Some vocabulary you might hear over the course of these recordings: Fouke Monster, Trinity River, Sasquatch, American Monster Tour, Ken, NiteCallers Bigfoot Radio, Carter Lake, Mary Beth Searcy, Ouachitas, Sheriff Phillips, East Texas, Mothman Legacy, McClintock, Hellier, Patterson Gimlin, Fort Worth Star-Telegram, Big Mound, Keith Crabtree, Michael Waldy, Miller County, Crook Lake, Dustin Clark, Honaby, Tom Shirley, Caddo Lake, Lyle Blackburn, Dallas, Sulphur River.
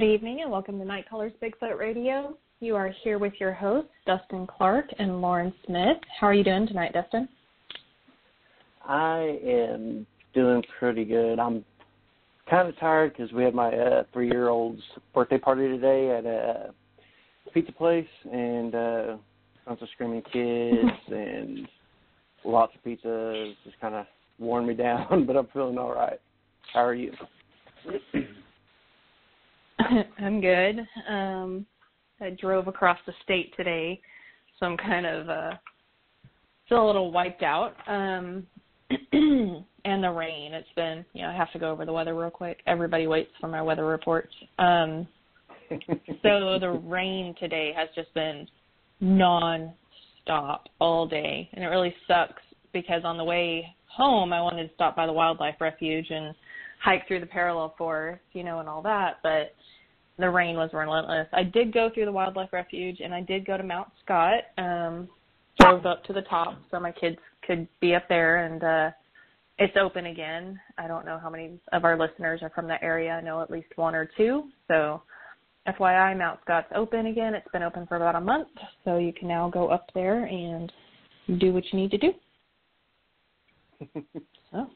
Good evening and welcome to Night Caller's Bigfoot Radio. You are here with your hosts, Dustin Clark and Lauren Smith. How are you doing tonight, Dustin? I am doing pretty good. I'm kind of tired because we had my three-year-old's birthday party today at a pizza place, and tons of screaming kids and lots of pizzas. Just kind of worn me down, but I'm feeling all right. How are you? I'm good. I drove across the state today, so I'm kind of still a little wiped out. And the rain. It's been, I have to go over the weather real quick. Everybody waits for my weather reports. So the rain today has just been non-stop all day, and it really sucks because on the way home I wanted to stop by the wildlife refuge and hike through the parallel forest, and all that, but the rain was relentless. I did go through the wildlife refuge, and I did go to Mount Scott, drove up to the top so my kids could be up there, and it's open again. I don't know how many of our listeners are from that area. I know at least one or two, so FYI, Mount Scott's open again. It's been open for about a month, so you can now go up there and do what you need to do. So.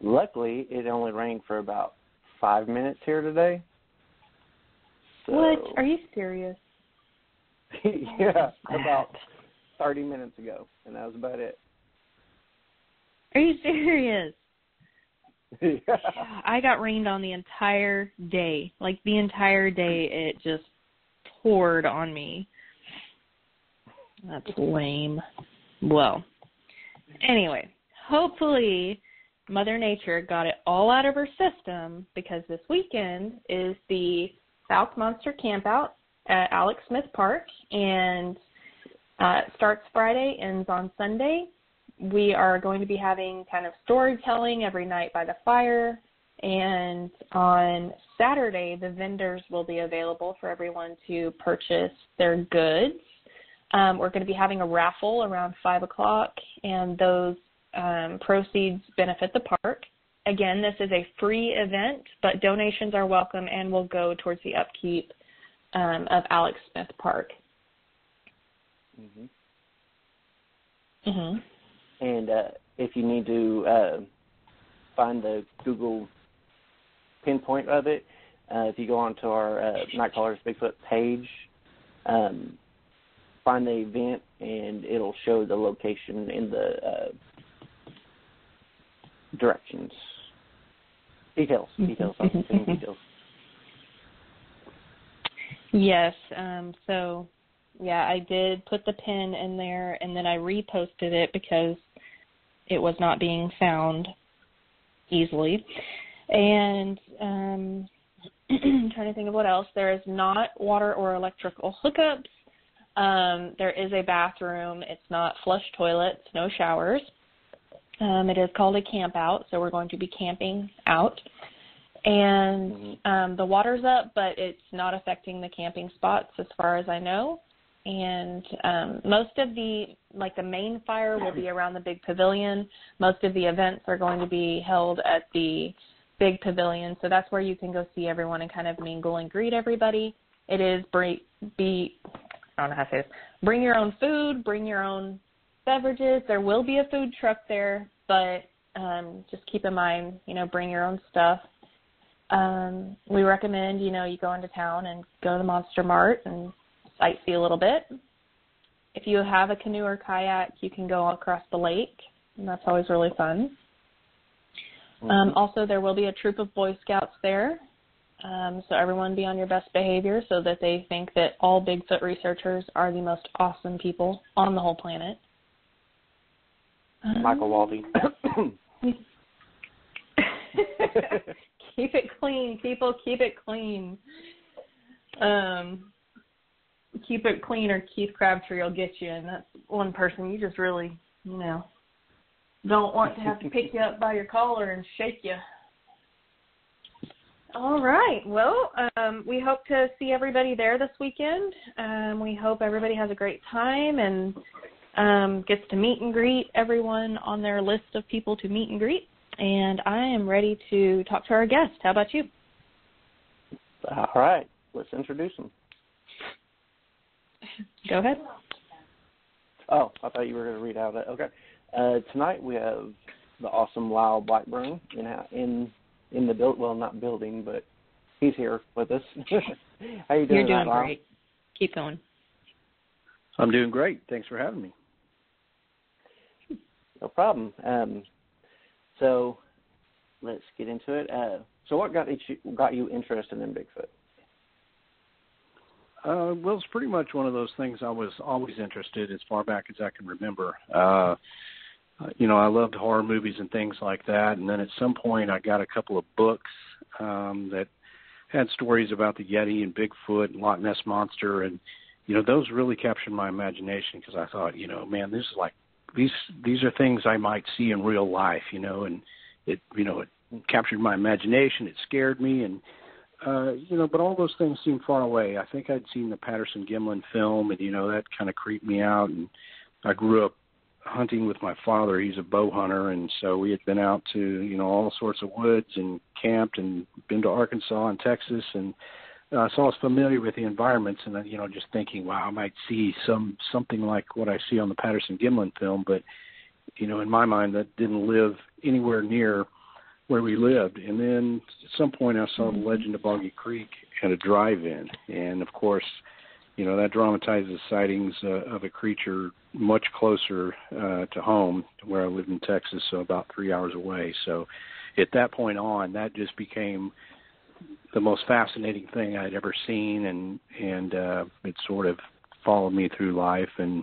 Luckily, it only rained for about 5 minutes here today. So. What? Are you serious? Yeah, about 30 minutes ago, and that was about it. Are you serious? Yeah. I got rained on the entire day. Like, the entire day, it just poured on me. That's lame. Well, anyway, hopefully Mother Nature got it all out of her system because this weekend is the Fouke Monster Campout at Alex Smith Park, and it starts Friday, ends on Sunday. We are going to be having kind of storytelling every night by the fire, and on Saturday the vendors will be available for everyone to purchase their goods. We're going to be having a raffle around 5 o'clock, and those proceeds benefit the park. Again, this is a free event, but donations are welcome and will go towards the upkeep of Alex Smith Park. Mm-hmm. Mm-hmm. And if you need to find the Google pinpoint of it, if you go onto our Night Caller's Bigfoot page, find the event, and it'll show the location in the directions. Details. I'll send details. Yes. So, yeah, I did put the pin in there, and then I reposted it because it was not being found easily. And I'm trying to think of what else. There is not water or electrical hookups. There is a bathroom. It's not flush toilets, no showers. It is called a camp out, so we're going to be camping out. And the water's up, but it's not affecting the camping spots as far as I know. And most of the main fire will be around the big pavilion. Most of the events are going to be held at the big pavilion. So that's where you can go see everyone and kind of mingle and greet everybody. It is bring your own food, bring your own beverages. There will be a food truck there, but just keep in mind, bring your own stuff. We recommend, you go into town and go to the Monster Mart and sightsee a little bit. If you have a canoe or kayak, you can go across the lake, and that's always really fun. Also, there will be a troop of Boy Scouts there, so everyone be on your best behavior so that they think that all Bigfoot researchers are the most awesome people on the whole planet. Michael Waldy. Keep it clean, people. Keep it clean. Keep it clean or Keith Crabtree will get you. And that's one person you just really, don't want to have to pick you up by your collar and shake you. All right. Well, we hope to see everybody there this weekend. We hope everybody has a great time and gets to meet and greet everyone on their list of people to meet and greet. And I am ready to talk to our guest. How about you? All right. Let's introduce them. Go ahead. Oh, I thought you were going to read out that. Okay. Tonight we have the awesome Lyle Blackburn in the build. Well, not building, but he's here with us. How you doing? You're doing Lyle? Great. Keep going. I'm doing great. Thanks for having me. No problem. So let's get into it. So what got you interested in Bigfoot? Well, it's pretty much one of those things I was always interested as far back as I can remember. I loved horror movies and things like that. And then at some point I got a couple of books that had stories about the Yeti and Bigfoot and Loch Ness Monster. And, those really captured my imagination because I thought, man, this is like, these are things I might see in real life, and it, it captured my imagination. It scared me. And, but all those things seemed far away. I think I'd seen the Patterson Gimlin film and, that kind of creeped me out. And I grew up hunting with my father. He's a bow hunter. And so we had been out to, all sorts of woods and camped and been to Arkansas and Texas. And so I was familiar with the environments and, just thinking, wow, I might see something like what I see on the Patterson Gimlin film. But, in my mind, that didn't live anywhere near where we lived. And then at some point I saw The Legend of Boggy Creek at a drive-in. And, of course, that dramatizes sightings of a creature much closer to home, to where I lived in Texas, so about 3 hours away. So at that point on, that just became the most fascinating thing I'd ever seen, and it sort of followed me through life. And,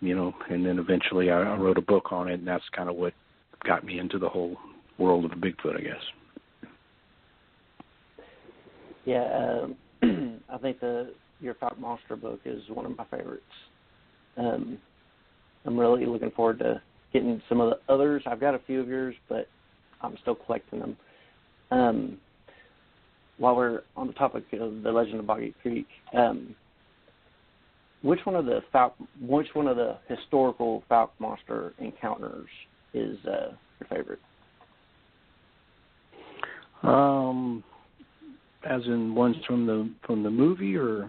and then eventually I wrote a book on it, and that's kind of what got me into the whole world of Bigfoot, I guess. Yeah, I think your Fouke Monster book is one of my favorites. I'm really looking forward to getting some of the others. I've got a few of yours, but I'm still collecting them. While we're on the topic of the Legend of Boggy Creek, which one of the historical Fouke Monster encounters is your favorite? As in ones from the movie, or?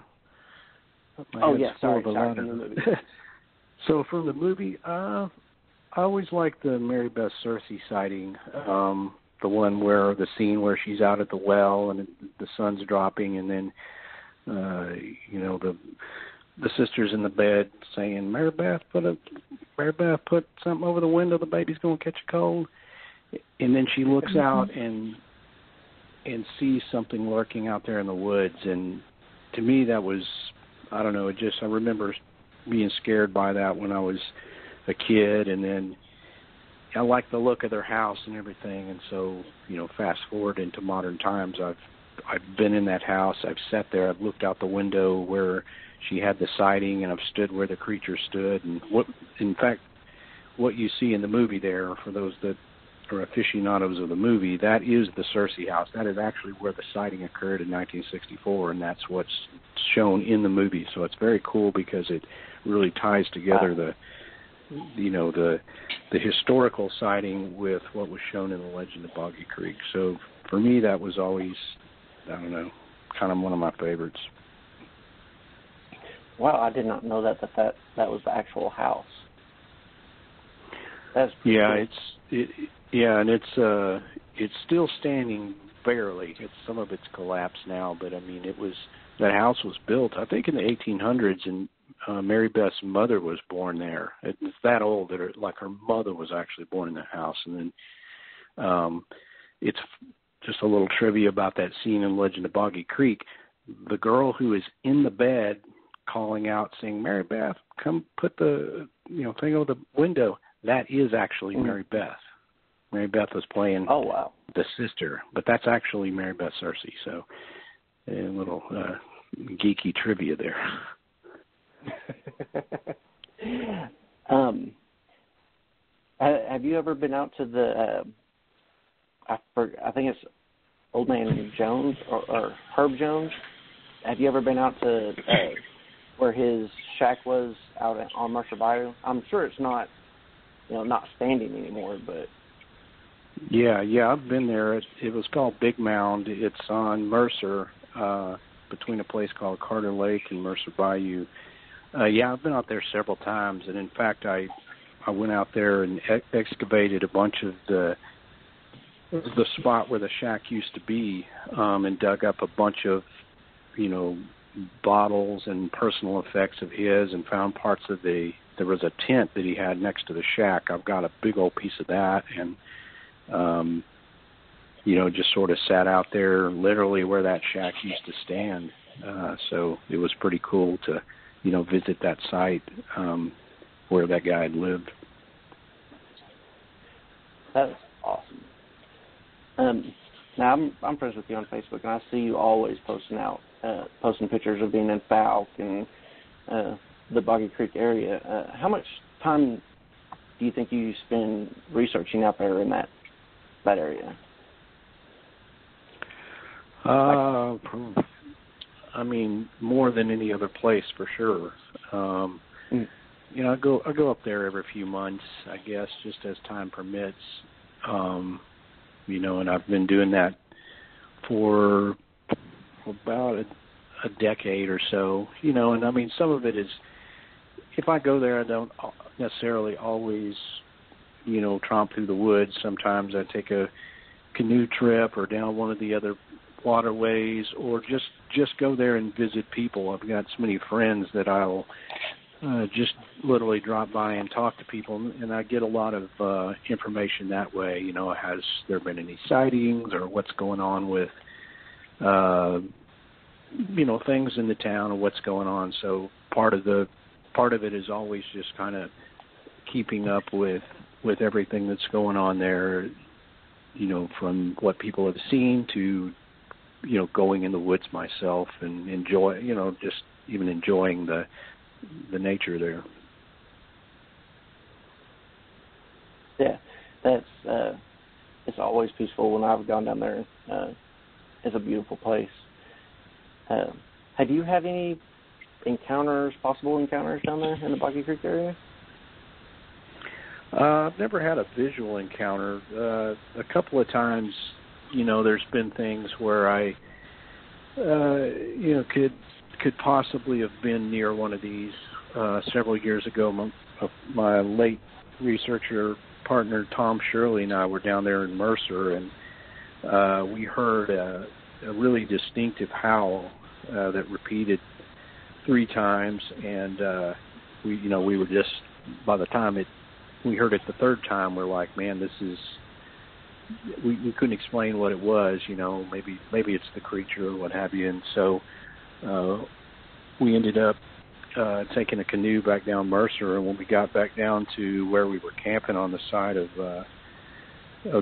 Oh yeah, sorry, from the movie. So from the movie, I always liked the Mary Beth Searcy sighting, the one where the scene where she's out at the well and the sun's dropping, and then the sister's in the bed saying, Mary Beth, put something over the window. The baby's gonna catch a cold, and then she looks out and see something lurking out there in the woods. And to me, that was, I don't know, I remember being scared by that when I was a kid. And then I liked the look of their house and everything. And so, fast forward into modern times, I've been in that house. I've sat there. I've looked out the window where she had the sighting, and I've stood where the creature stood. And what you see in the movie there, for those that or aficionados of the movie, that is the Searcy house. That is actually where the sighting occurred in 1964, and that's what's shown in the movie. So it's very cool because it really ties together the historical sighting with what was shown in The Legend of Boggy Creek. So for me, that was always, I don't know, kind of one of my favorites. Wow, I did not know that was the actual house. That's pretty cool. It's still standing barely. Some of it's collapsed now, but I mean, that house was built, I think, in the 1800s, and Mary Beth's mother was born there. It's that old that her mother was actually born in the house. And then it's just a little trivia about that scene in Legend of Boggy Creek. The girl who is in the bed calling out, saying, Mary Beth, come put the thing over the window. That is actually Mary Beth. Mary Beth was playing the sister, but that's actually Mary Beth Searcy. So a little geeky trivia there. Have you ever been out to the, I think it's Old Man Jones or Herb Jones? Have you ever been out to where his shack was out on Mercer Bayou? I'm sure it's not, not standing anymore, but. Yeah, I've been there. It was called Big Mound. It's on Mercer, between a place called Carter Lake and Mercer Bayou. Yeah, I've been out there several times, and in fact, I went out there and excavated a bunch of the spot where the shack used to be, and dug up a bunch of, you know, bottles and personal effects of his, and found parts of there was a tent that he had next to the shack. I've got a big old piece of that, and you know, just sort of sat out there literally where that shack used to stand. So it was pretty cool to, you know, visit that site where that guy had lived. That's awesome. Now I'm friends with you on Facebook, and I see you always posting pictures of being in Falk and the Boggy Creek area. How much time do you think you spend researching out there in that area? I mean, more than any other place for sure. You know, I go up there every few months, I guess, just as time permits. You know, and I've been doing that for about a decade or so, you know, and I mean, some of it is, if I go there, I don't necessarily always, you know, tromp through the woods. Sometimes I take a canoe trip or down one of the other waterways, or just go there and visit people. I've got so many friends that I'll just literally drop by and talk to people, and I get a lot of information that way. You know, has there been any sightings, or what's going on with, you know, things in the town, or what's going on. So part of it is always just kind of keeping up with everything that's going on there. You know, from what people have seen to, you know, going in the woods myself and enjoy, you know, just even enjoying the nature there. Yeah, that's it's always peaceful when I've gone down there. It's a beautiful place. Have you had any possible encounters down there in the Boggy Creek area? I've never had a visual encounter. A couple of times, you know, there's been things where I, you know, could possibly have been near one of these. Several years ago, my late researcher partner Tom Shirley and I were down there in Mercer, and we heard a really distinctive howl that repeated 3 times, and we were just, by the time we heard it the third time, we're like, man, this is, we couldn't explain what it was, you know, maybe it's the creature or what have you, and so we ended up taking a canoe back down Mercer, and when we got back down to where we were camping on the side of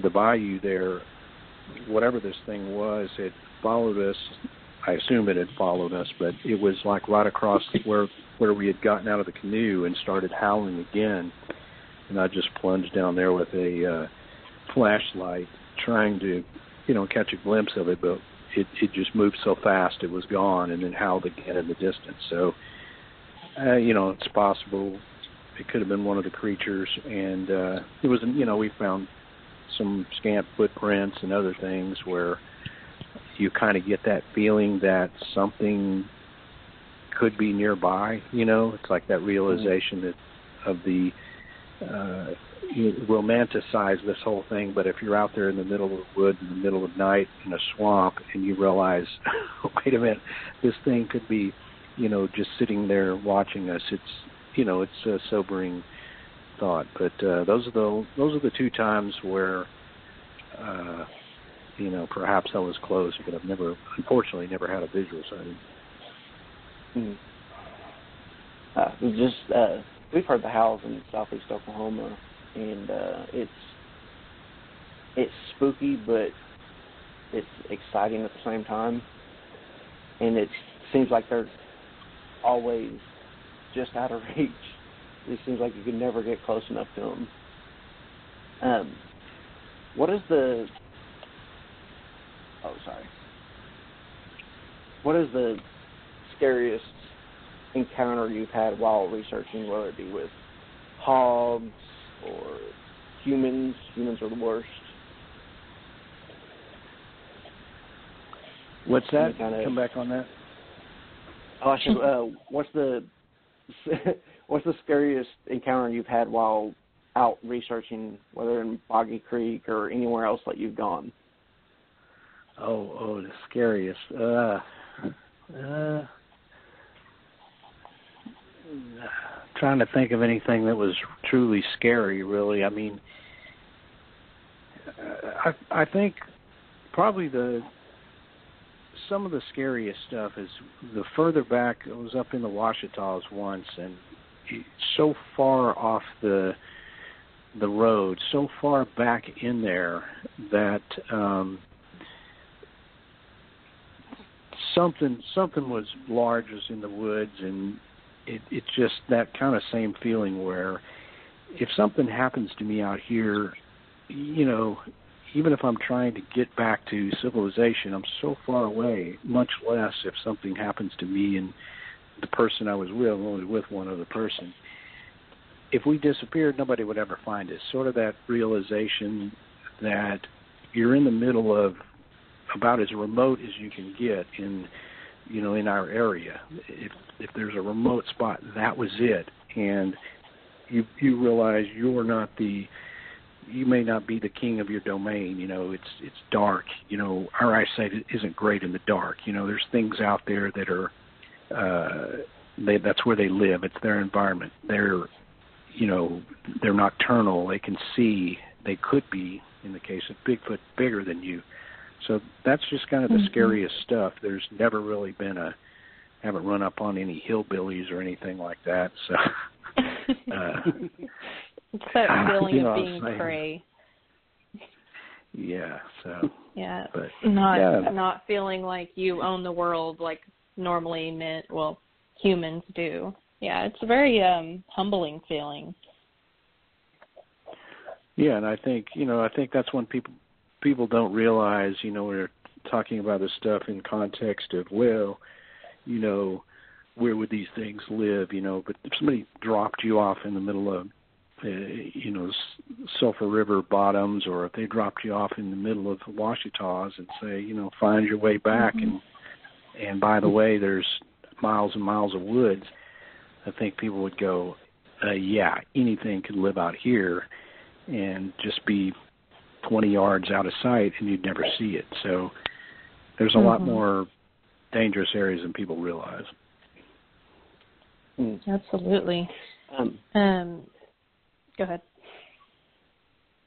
the bayou there, whatever this thing was, it followed us. I assume it had followed us, but it was like right across where we had gotten out of the canoe, and started howling again, and I just plunged down there with a flashlight trying to, you know, catch a glimpse of it, but it just moved so fast it was gone, and then howled again in the distance. So, you know, it's possible it could have been one of the creatures, and it was, you know, we found some scant footprints and other things where you kind of get that feeling that something could be nearby, you know. It's like that realization that of the you romanticize this whole thing, but if you're out there in the middle of the woods, in the middle of night, in a swamp, and you realize, wait a minute, this thing could be, you know, just sitting there watching us. It's, you know, it's a sobering thought. But those are the 2 times where, you know, perhaps I was close, but I've unfortunately never had a visual sighting. We've heard the howls in southeast Oklahoma, and it's spooky, but it's exciting at the same time. And it seems like they're always just out of reach. It seems like you can never get close enough to them. What is the scariest encounter you've had while researching, whether it be with hogs or humans? Humans are the worst. What's that? Kind of, come back on that. Oh, I should, what's the scariest encounter you've had while out researching, whether in Boggy Creek or anywhere else that you've gone? Oh, the scariest. Trying to think of anything that was truly scary, really. I mean, I think probably some of the scariest stuff is the further back. I was up in the Ouachitas once, and so far off the road, so far back in there that something was large, was in the woods, and it's just that kind of same feeling where if something happens to me out here, you know, even if I'm trying to get back to civilization, I'm so far away, much less if something happens to me and the person I was with, only with one other person. If we disappeared, nobody would ever find us. Sort of that realization that you're in the middle of about as remote as you can get in our area. If there's a remote spot, that was it. And you realize you may not be the king of your domain. It's dark. Our eyesight isn't great in the dark. There's things out there that are, that's where they live. It's their environment. They're nocturnal. They can see. They could be, in the case of Bigfoot, bigger than you. So that's just kind of the scariest stuff. There's never really been haven't run up on any hillbillies or anything like that. So it's that feeling of being prey. Yeah. So yeah, but, not feeling like you own the world like normally humans do. Yeah, it's a very humbling feeling. Yeah, and I think that's when people don't realize, we're talking about this stuff in context of, well, where would these things live, but if somebody dropped you off in the middle of, Sulphur River bottoms, or if they dropped you off in the middle of Ouachitas and say, find your way back, and by the way, there's miles and miles of woods, I think people would go, yeah, anything could live out here and just be 20 yards out of sight and you'd never see it. So there's a lot more dangerous areas than people realize. Absolutely. Go ahead.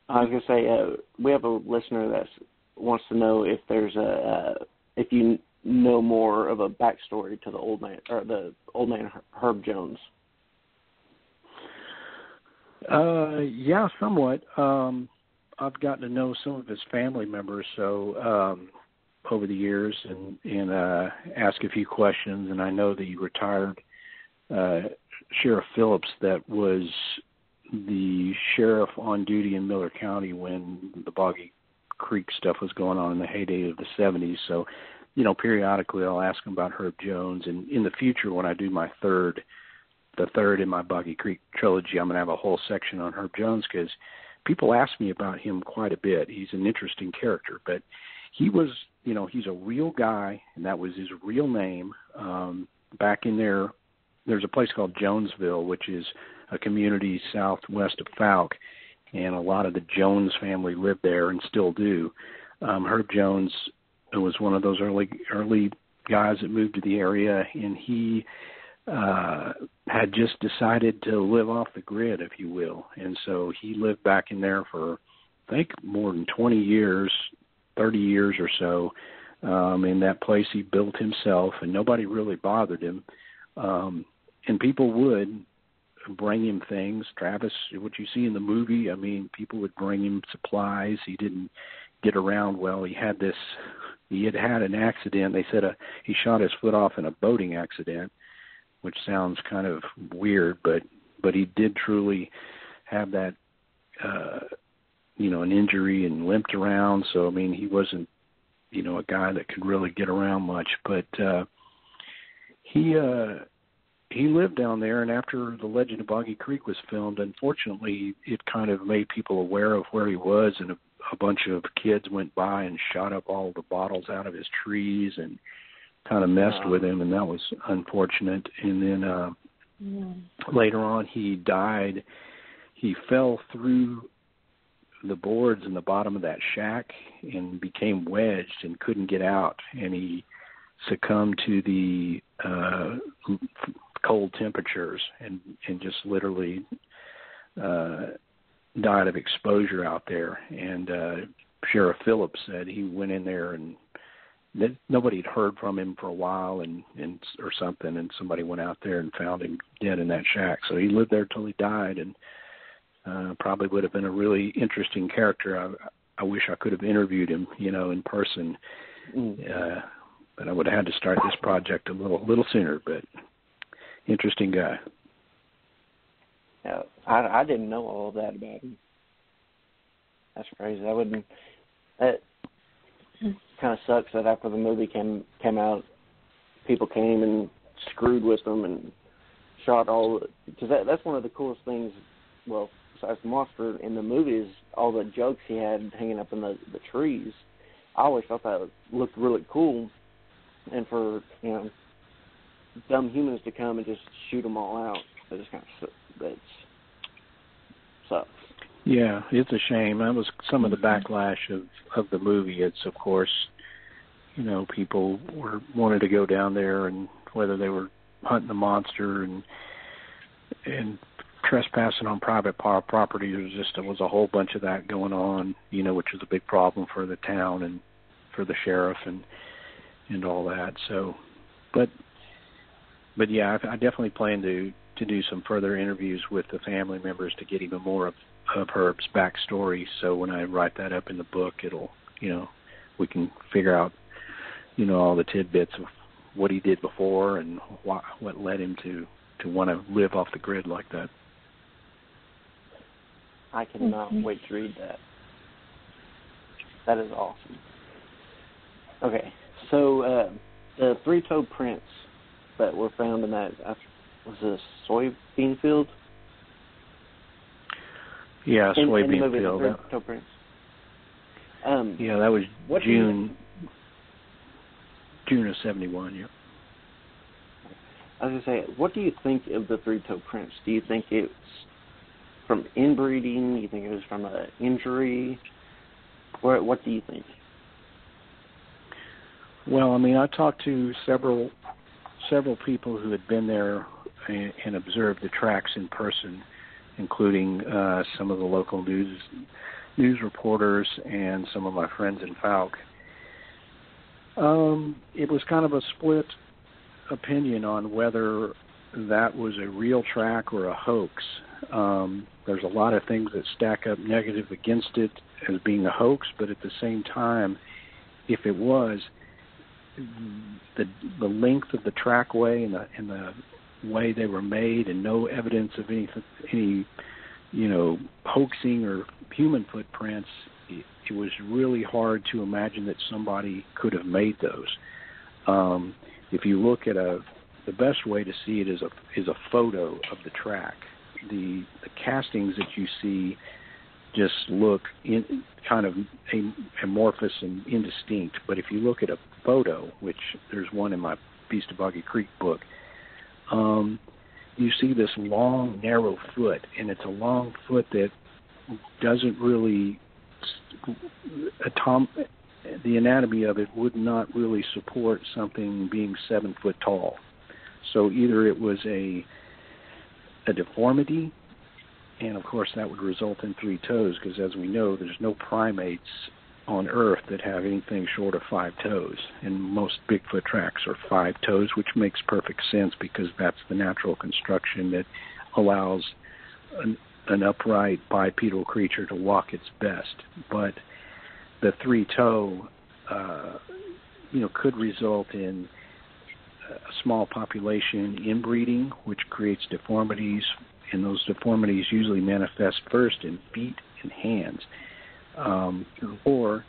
I was going to say, we have a listener that wants to know if there's if you know more of a backstory to the old man Herb Jones. Yeah, somewhat. I've gotten to know some of his family members over the years and ask a few questions. And I know the retired Sheriff Phillips, that was the sheriff on duty in Miller County when the Boggy Creek stuff was going on in the heyday of the 70s. So, periodically I'll ask him about Herb Jones. And in the future, when I do the third in my Boggy Creek trilogy, I'm going to have a whole section on Herb Jones, because people ask me about him quite a bit. He's an interesting character, but he was, he's a real guy, and that was his real name. Back in there, there's a place called Jonesville, which is a community southwest of Falk, and a lot of the Jones family lived there and still do. Herb Jones was one of those early guys that moved to the area, and he had just decided to live off the grid, if you will. And so he lived back in there for, I think, more than 20 years, 30 years or so, in that place he built himself, and nobody really bothered him. And people would bring him things. Travis, what you see in the movie, I mean, people would bring him supplies. He didn't get around well. He had had an accident. They said he shot his foot off in a boating accident, which sounds kind of weird, but he did truly have that, an injury, and limped around. So, I mean, he wasn't, a guy that could really get around much. But he lived down there, and after The Legend of Boggy Creek was filmed, unfortunately, it kind of made people aware of where he was, and a bunch of kids went by and shot up all the bottles out of his trees and kind of messed with him, and that was unfortunate. And then later on he died. He fell through the boards in the bottom of that shack and became wedged and couldn't get out, and he succumbed to the cold temperatures and just literally died of exposure out there. And Sheriff Phillips said he went in there and nobody had heard from him for a while and or something, and somebody went out there and found him dead in that shack. So he lived there till he died, and probably would have been a really interesting character. I wish I could have interviewed him, you know, in person. But I would have had to start this project a little sooner. But interesting guy. Yeah, I didn't know all that about him. That's crazy. I wouldn't. That kind of sucks that after the movie came out, people came and screwed with them and shot all, because that's one of the coolest things. Well, besides Monster in the movies, all the jokes he had hanging up in the trees. I always thought that looked really cool, and for dumb humans to come and just shoot them all out, it just kind of sucks. Yeah, it's a shame. That was some of the backlash of the movie. It's, of course, people wanted to go down there, and whether they were hunting the monster and trespassing on private property, there was a whole bunch of that going on, which was a big problem for the town and for the sheriff and all that. So, but yeah, I definitely plan to do some further interviews with the family members to get even more of Herb's backstory. So when I write that up in the book, it'll, we can figure out, all the tidbits of what he did before and why, what led him to want to live off the grid like that. I cannot wait to read that. That is awesome. Okay, so the three-toed prints that were found in that, was it a soybean field? Yeah, soybean field. Three-toed prints. Yeah, that was June of 1971, yeah. I was going to say, what do you think of the three-toed prints? Do you think it's from inbreeding? Do you think it was from an injury? What do you think? Well, I mean, I talked to several people who had been there and observed the tracks in person, including some of the local news reporters and some of my friends in Falk. It was kind of a split opinion on whether that was a real track or a hoax. There's a lot of things that stack up negative against it as being a hoax, but at the same time, if it was, the length of the trackway and the way they were made, and no evidence of any hoaxing or human footprints, it was really hard to imagine that somebody could have made those. If you look at the best way to see it is a photo of the track. The castings that you see just look kind of amorphous and indistinct. But if you look at a photo, which there's one in my Beast of Boggy Creek book, you see this long, narrow foot, and it's a long foot that doesn't really the anatomy of it would not really support something being 7 foot tall. So either it was a deformity, and of course that would result in three toes, because as we know, there's no primates on Earth that have anything short of 5 toes, and most Bigfoot tracks are 5 toes, which makes perfect sense because that's the natural construction that allows an upright bipedal creature to walk its best. But the three-toe, could result in a small population inbreeding, which creates deformities, and those deformities usually manifest first in feet and hands. Or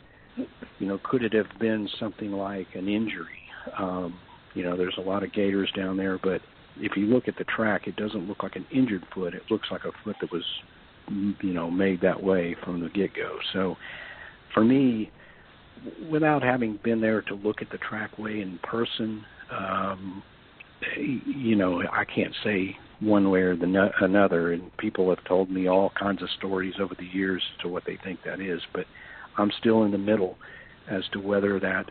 could it have been something like an injury? There's a lot of gators down there, but if you look at the track, it doesn't look like an injured foot. It looks like a foot that was, made that way from the get-go. So for me, without having been there to look at the trackway in person, you know, I can't say one way or the another, and people have told me all kinds of stories over the years to what they think that is, but I'm still in the middle as to whether that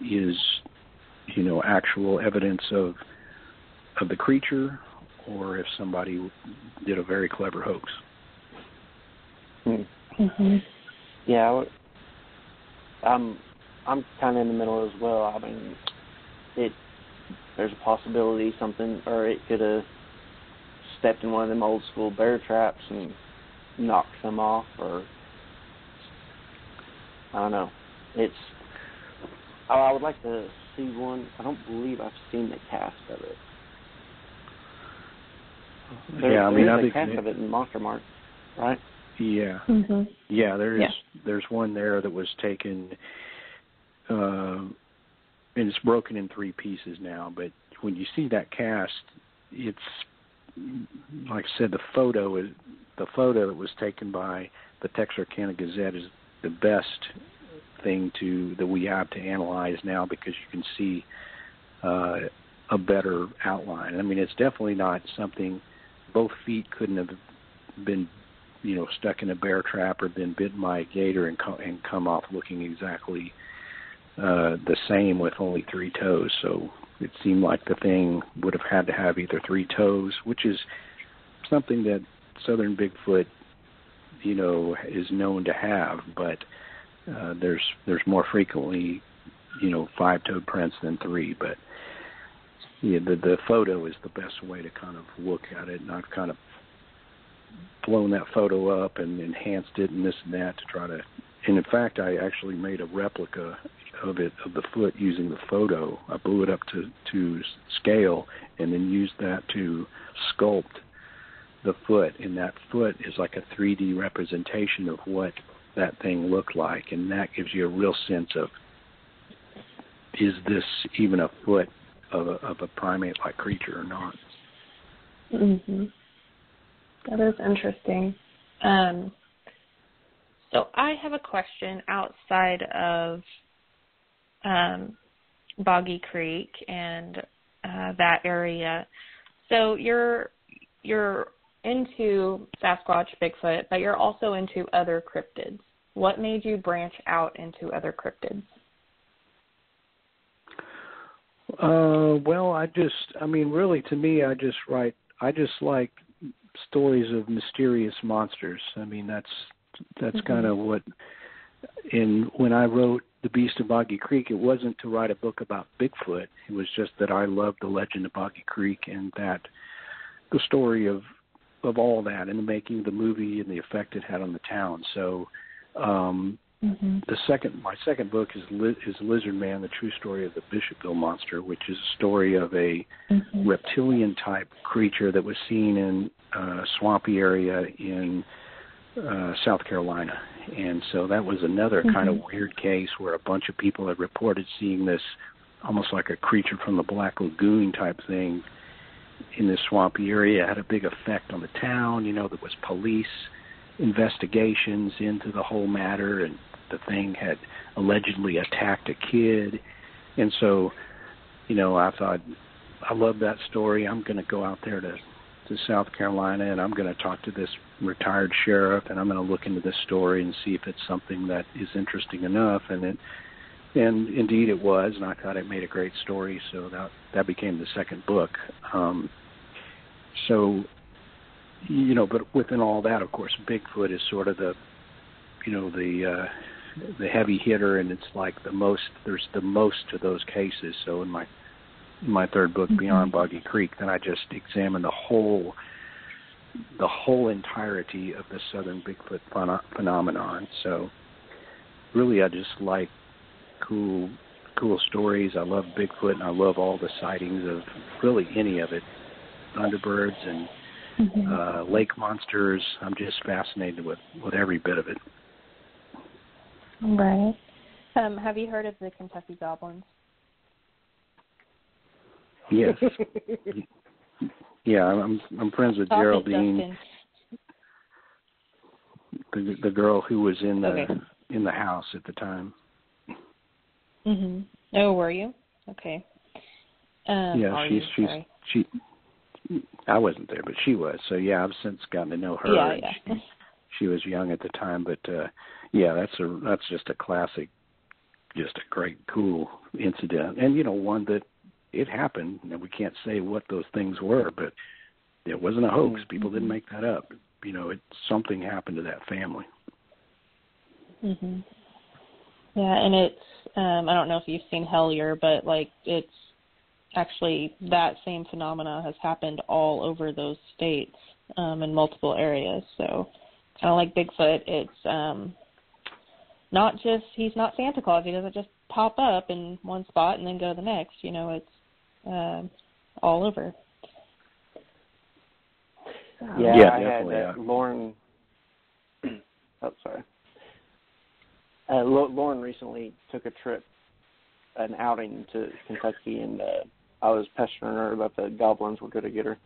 is, you know, actual evidence of the creature, or if somebody did a very clever hoax. Mm-hmm. Yeah, I'm kind of in the middle as well. I mean, there's a possibility something, or it could have stepped in one of them old school bear traps and knocked some off, or I don't know. I would like to see one. I don't believe I've seen the cast of it. There's a cast of it in Monster Mart, right? Yeah. Mm-hmm. Yeah, there's one there that was taken, and it's broken in three pieces now, but when you see that cast, it's, like I said, the photo that was taken by the Texarkana Gazette is the best thing that we have to analyze now, because you can see a better outline. I mean, it's definitely not something, both feet couldn't have been, you know, stuck in a bear trap or been bitten by a gator and come off looking exactly the same with only three toes. So it seemed like the thing would have had to have either three toes, which is something that Southern Bigfoot, you know, is known to have, but there's more frequently, you know, five-toed prints than three. But yeah, the photo is the best way to kind of look at it, and I've kind of blown that photo up and enhanced it and this and that to try to. And in fact, I actually made a replica of it, of the foot, using the photo. I blew it up to scale and then used that to sculpt the foot. And that foot is like a 3D representation of what that thing looked like. And that gives you a real sense of, is this even a foot of a primate-like creature or not? Mm-hmm. That is interesting. So I have a question outside of Boggy Creek and that area. So you're into Sasquatch, Bigfoot, but you're also into other cryptids. What made you branch out into other cryptids? Well, really, to me, I just like stories of mysterious monsters. I mean, that's mm-hmm. kind of what, and when I wrote The Beast of Boggy Creek, it wasn't to write a book about Bigfoot. It was just that I loved the legend of Boggy Creek, and that the story of all that, and the making of the movie, and the effect it had on the town. So mm-hmm. my second book is Lizard Man, The True Story of the Bishopville Monster, which is a story of a mm-hmm. reptilian-type creature that was seen in a swampy area in South Carolina. And so that was another mm-hmm. kind of weird case where a bunch of people had reported seeing this almost like a creature from the Black Lagoon type thing in this swampy area. It had a big effect on the town. You know, there was police investigations into the whole matter, and the thing had allegedly attacked a kid. And so, you know, I thought, I love that story. I'm going to go out there to South Carolina, and I'm going to talk to this retired sheriff, and I'm going to look into this story and see if it's something that is interesting enough. And indeed it was, and I thought it made a great story, so that became the second book. So, you know, but within all that, of course, Bigfoot is sort of the, you know, the heavy hitter, and it's like there's the most to those cases. So in my third book, mm-hmm. Beyond Boggy Creek, then I just examined the whole entirety of the Southern Bigfoot phenomenon. So really, I just like cool stories. I love Bigfoot, and I love all the sightings of really any of it, thunderbirds and mm-hmm. Lake monsters. I'm just fascinated with every bit of it. Right. Have you heard of the Kentucky Goblins? Yes. Yeah, I'm friends with Geraldine, the girl who was in the in the house at the time. Mm-hmm. Oh, were you? Okay. Yeah, I wasn't there, but she was. So, yeah, I've since gotten to know her. Yeah, yeah. She was young at the time, but, yeah, that's just a classic, just a great, cool incident. And, you know, one that it happened, and we can't say what those things were, but it wasn't a hoax. People didn't make that up. You know, something happened to that family. Mm-hmm. Yeah, and it's, I don't know if you've seen Hellier, but, like, it's actually that same phenomena has happened all over those states in multiple areas. So kind of like Bigfoot, it's not just, he's not Santa Claus. He doesn't just pop up in one spot and then go to the next. You know, it's all over. Yeah, I had Lauren. Oh, sorry. Lauren recently took a trip, an outing to Kentucky, and I was pestering her about the goblins were going to get her.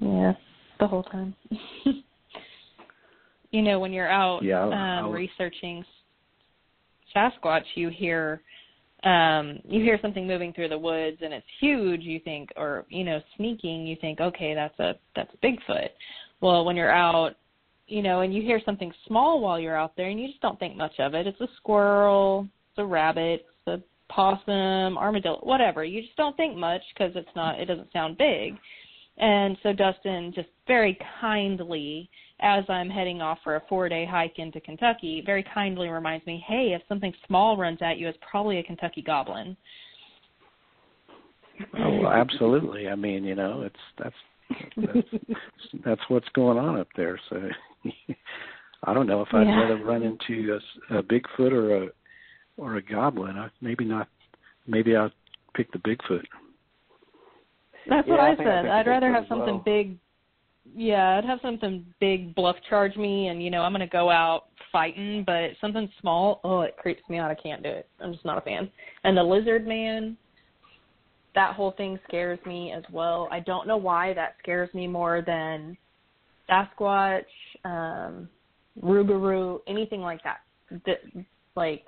Yeah, the whole time. You know, when you're out researching Sasquatch, you hear something moving through the woods, and it's huge. You think, or you know, sneaking. You think, okay, that's a Bigfoot. Well, when you're out, you know, and you hear something small while you're out there, and you just don't think much of it. It's a squirrel, it's a rabbit, it's a possum, armadillo, whatever. You just don't think much because it's not. It doesn't sound big. And so Dustin just very kindly, as I'm heading off for a 4-day hike into Kentucky, very kindly reminds me, hey, if something small runs at you, it's probably a Kentucky goblin. Oh, absolutely. I mean, you know, that's what's going on up there. So I don't know if I'd rather run into a Bigfoot or a goblin. Maybe not. Maybe I'll pick the Bigfoot. That's what I said. I'd rather have something big. Yeah, I'd have something big bluff charge me, and, you know, I'm going to go out fighting, but something small, oh, it creeps me out. I can't do it. I'm just not a fan. And the Lizard Man, that whole thing scares me as well. I don't know why that scares me more than Sasquatch, Rougarou, anything like that. Like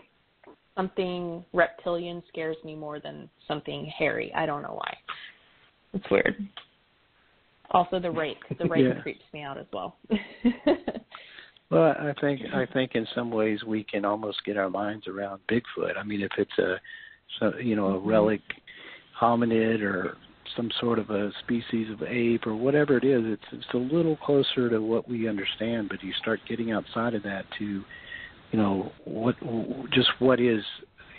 something reptilian scares me more than something hairy. I don't know why. It's weird. Also, the rake. The rake creeps me out as well. Well, I think in some ways we can almost get our minds around Bigfoot. I mean, if it's a relic hominid or some sort of a species of ape or whatever it is, it's a little closer to what we understand. But you start getting outside of that to, you know, what is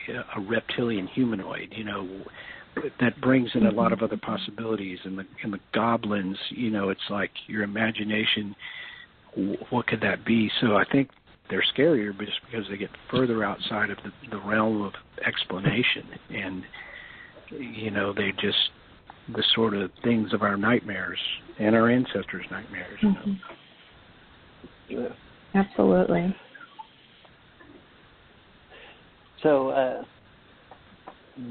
a reptilian humanoid? You know. That brings in a lot of other possibilities, and the goblins, you know, it's like your imagination. What could that be? So I think they're scarier, but just because they get further outside of the realm of explanation, and you know, they just the sort of things of our nightmares and our ancestors' nightmares. Mm-hmm. You know? Yeah. Absolutely. So.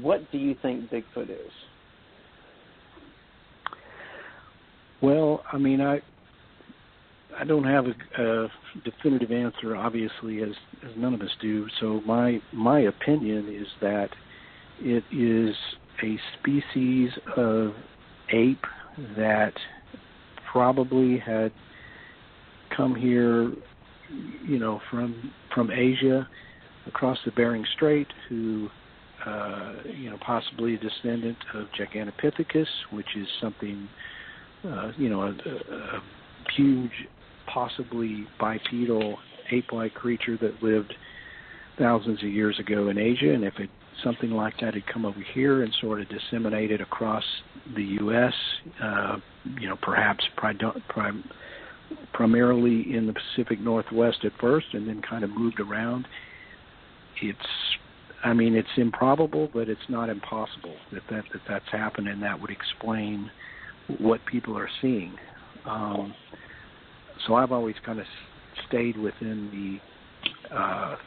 What do you think Bigfoot is? Well, I mean, I don't have a definitive answer, obviously, as none of us do. So my opinion is that it is a species of ape that probably had come here, you know, from Asia across the Bering Strait to. You know, possibly a descendant of Gigantopithecus, which is something, you know, a huge, possibly bipedal, ape-like creature that lived thousands of years ago in Asia. And if something like that had come over here and sort of disseminated across the U.S., you know, perhaps primarily in the Pacific Northwest at first and then kind of moved around, I mean, it's improbable, but it's not impossible that's happened, and that would explain what people are seeing. So I've always kind of stayed within the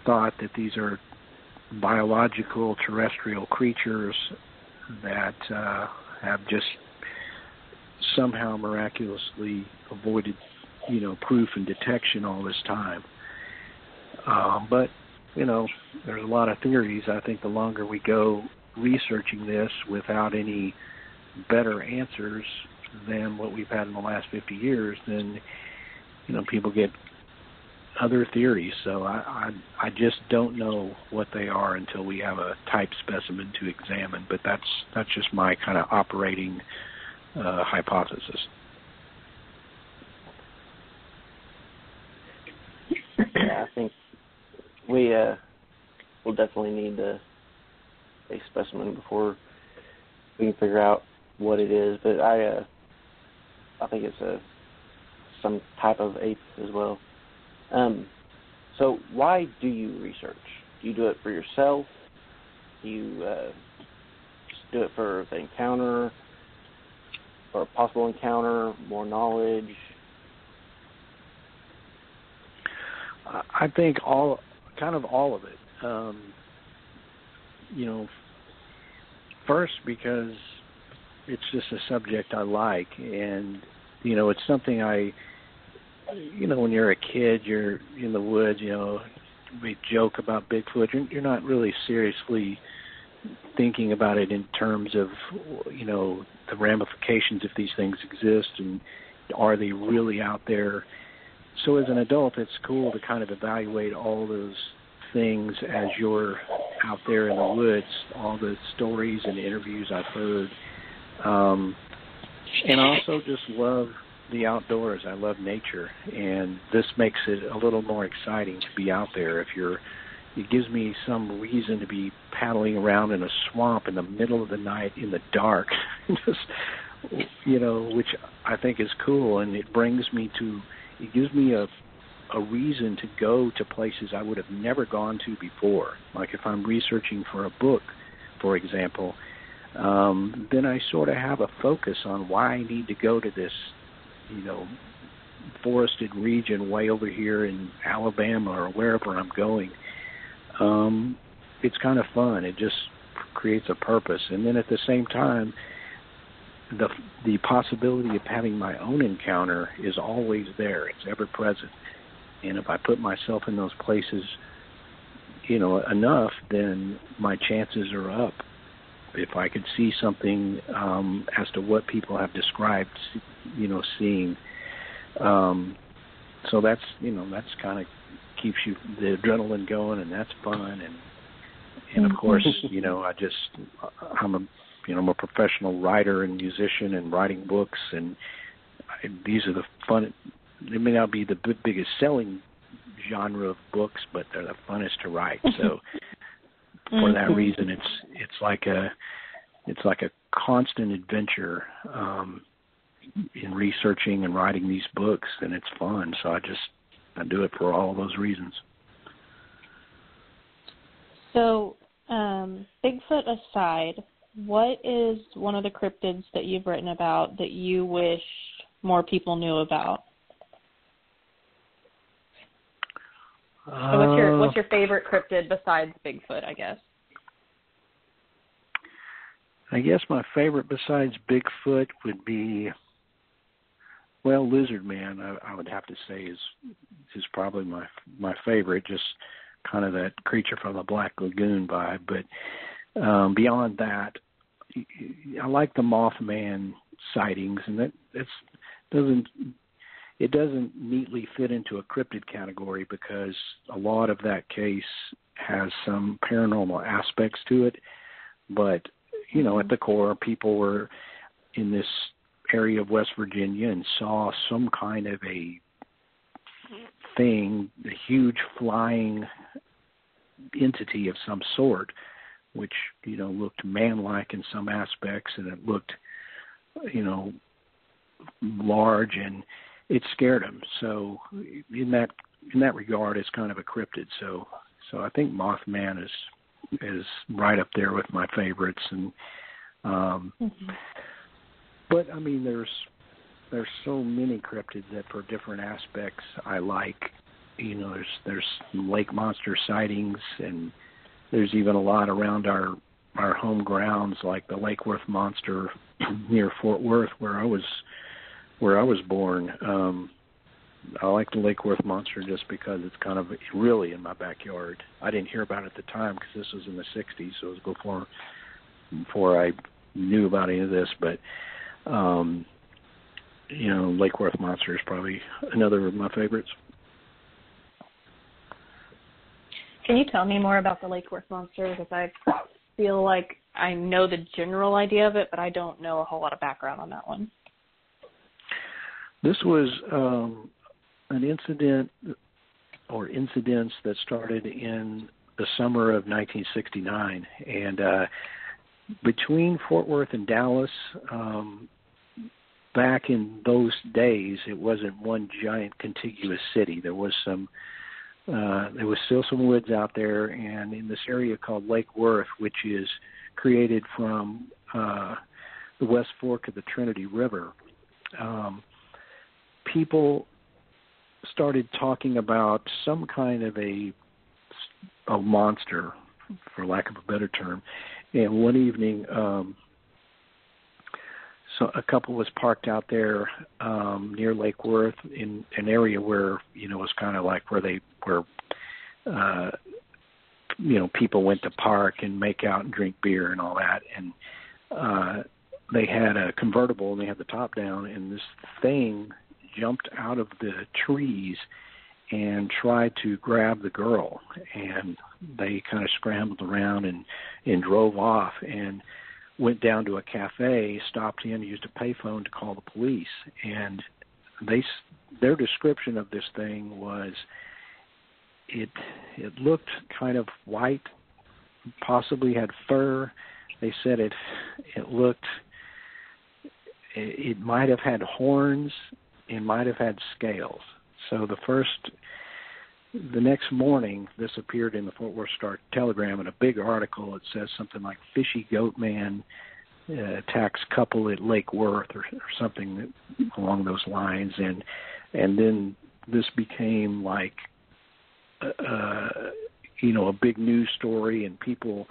thought that these are biological terrestrial creatures that have just somehow miraculously avoided, you know, proof and detection all this time. But, you know, there's a lot of theories. I think the longer we go researching this without any better answers than what we've had in the last 50 years, then, you know, people get other theories. So I just don't know what they are until we have a typed specimen to examine. But that's just my kind of operating hypothesis. Yeah, I think we we'll definitely need a specimen before we can figure out what it is. But I think it's some type of ape as well. So why do you research? Do you do it for yourself? Do you just do it for the encounter or a possible encounter, more knowledge? I think all of it. You know, first because it's just a subject I like, and, you know, it's something you know, when you're a kid, you're in the woods, you know, we joke about Bigfoot. You're not really seriously thinking about it in terms of, you know, the ramifications if these things exist and are they really out there. So as an adult, it's cool to kind of evaluate all those things as you're out there in the woods, all the stories and interviews I've heard. And I also just love the outdoors. I love nature, and this makes it a little more exciting to be out there. It gives me some reason to be paddling around in a swamp in the middle of the night in the dark, just, you know, which I think is cool, and it gives me a reason to go to places I would have never gone to before. Like if I'm researching for a book, for example, then I sort of have a focus on why I need to go to this, you know, forested region way over here in Alabama or wherever I'm going. It's kind of fun. It just creates a purpose. And then at the same time, the possibility of having my own encounter is always there. It's ever present. And if I put myself in those places, you know, enough, then my chances are up. If I could see something as to what people have described, you know, seeing. So that's, you know, that's kind of keeps you the adrenaline going, and that's fun. And of course, you know, I'm a professional writer and musician and writing books, and these are the fun. They may not be the biggest selling genre of books, but they're the funnest to write. So. For that reason, it's like a constant adventure in researching and writing these books, and it's fun. So I do it for all those reasons. So, Bigfoot aside, what is one of the cryptids that you've written about that you wish more people knew about? So what's your favorite cryptid besides Bigfoot, I guess? I guess my favorite besides Bigfoot would be, well, Lizard Man, I would have to say, is probably my favorite, just kind of that Creature from the Black Lagoon vibe. But beyond that, I like the Mothman sightings, and it doesn't neatly fit into a cryptid category because a lot of that case has some paranormal aspects to it. But, you know, at the core, people were in this area of West Virginia and saw some kind of a thing, a huge flying entity of some sort, which, you know, looked man-like in some aspects, and it looked, you know, large, and it scared them. So in that regard, it's kind of a cryptid. So I think Mothman is right up there with my favorites. And but I mean, there's so many cryptids that for different aspects I like. You know, there's lake monster sightings, and there's even a lot around our home grounds, like the Lake Worth Monster near Fort Worth, where I was born. I like the Lake Worth Monster just because it's kind of really in my backyard. I didn't hear about it at the time because this was in the 60s, so it was before I knew about any of this. But, you know, Lake Worth Monster is probably another of my favorites. Can you tell me more about the Lake Worth Monster? Because I feel like I know the general idea of it, but I don't know a whole lot of background on that one. This was an incident or incidents that started in the summer of 1969. And between Fort Worth and Dallas, back in those days, it wasn't one giant contiguous city. There was some... there was still some woods out there, and in this area called Lake Worth, which is created from the West Fork of the Trinity River, people started talking about some kind of a monster, for lack of a better term. And one evening, so a couple was parked out there near Lake Worth in an area where, you know, it was kind of like where you know, people went to park and make out and drink beer and all that. And they had a convertible and they had the top down, and this thing jumped out of the trees and tried to grab the girl. And they kind of scrambled around and drove off and went down to a cafe, stopped in, used a payphone to call the police. And their description of this thing was it looked kind of white, possibly had fur. They said it might have had horns, it might have had scales. So the next morning, this appeared in the Fort Worth Star-Telegram in a big article. It says something like Fishy Goat Man attacks couple at Lake Worth or something along those lines. And then this became like, you know, a big news story, and people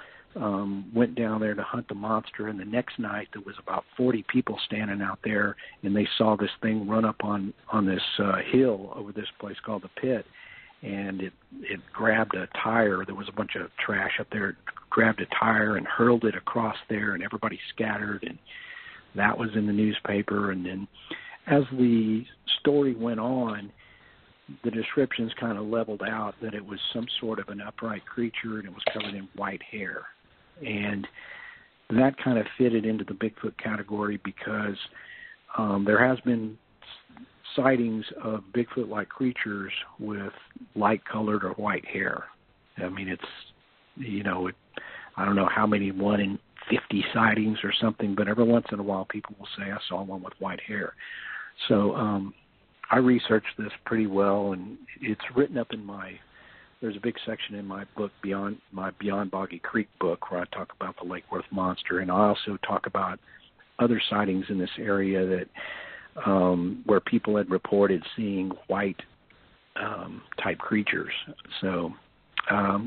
went down there to hunt the monster. And the next night there was about 40 people standing out there, and they saw this thing run up on this hill over this place called the Pit. And it grabbed a tire. There was a bunch of trash up there. It grabbed a tire and hurled it across there, and everybody scattered, and that was in the newspaper. And then as the story went on, the descriptions kind of leveled out that it was some sort of an upright creature, and it was covered in white hair. And that kind of fitted into the Bigfoot category because there has been sightings of Bigfoot-like creatures with light-colored or white hair. I mean, it's, you know, I don't know how many, 1 in 50 sightings or something, but every once in a while people will say, I saw one with white hair. So I researched this pretty well, and it's written up in there's a big section in my book, Beyond Boggy Creek book, where I talk about the Lake Worth Monster, and I also talk about other sightings in this area that where people had reported seeing white type creatures. So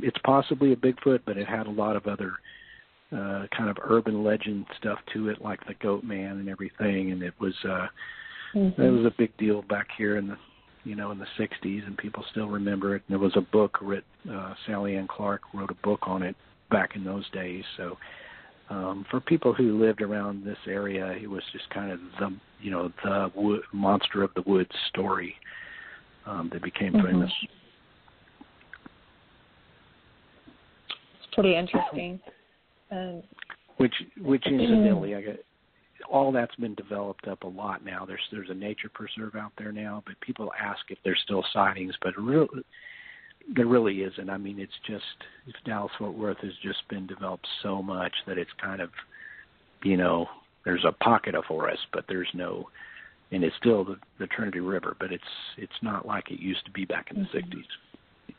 it's possibly a Bigfoot, but it had a lot of other kind of urban legend stuff to it, like the Goat Man and everything. And it was it was a big deal back here in the, you know, in the 60s, and people still remember it. And there was a book Sally Ann Clark wrote a book on it back in those days. So for people who lived around this area, it was just kind of the monster of the woods story that became famous. It's pretty interesting. Which incidentally, all that's been developed up a lot now. There's a nature preserve out there now, but people ask if there's still sightings, but really, there really isn't. I mean, it's just Dallas-Fort Worth has just been developed so much that it's kind of, you know, there's a pocket of forest, but there's no, and it's still the Trinity River, but it's not like it used to be back in the 60s.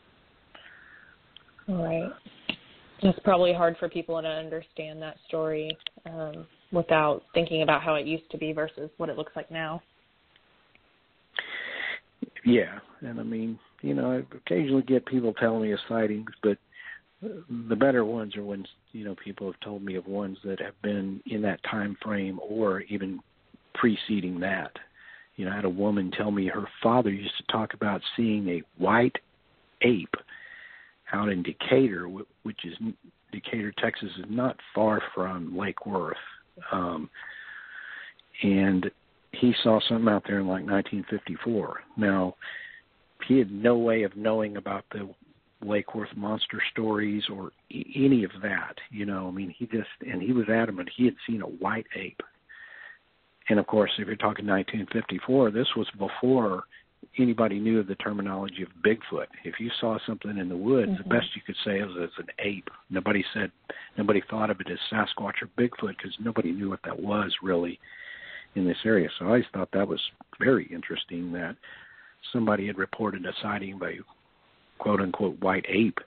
All right. It's probably hard for people to understand that story without thinking about how it used to be versus what it looks like now. Yeah, and I mean, you know, I occasionally get people telling me of sightings, but the better ones are when, you know, people have told me of ones that have been in that time frame or even preceding that. You know, I had a woman tell me her father used to talk about seeing a white ape out in Decatur, which is Decatur, Texas, is not far from Lake Worth. And he saw something out there in like 1954. Now, he had no way of knowing about the Lake Worth monster stories or any of that. You know, I mean, he was adamant he had seen a white ape. And, of course, if you're talking 1954, this was before anybody knew the terminology of Bigfoot. If you saw something in the woods, mm-hmm. the best you could say is it's an ape. Nobody thought of it as Sasquatch or Bigfoot because nobody knew what that was really in this area. So I always thought that was very interesting that somebody had reported a sighting of a quote-unquote white ape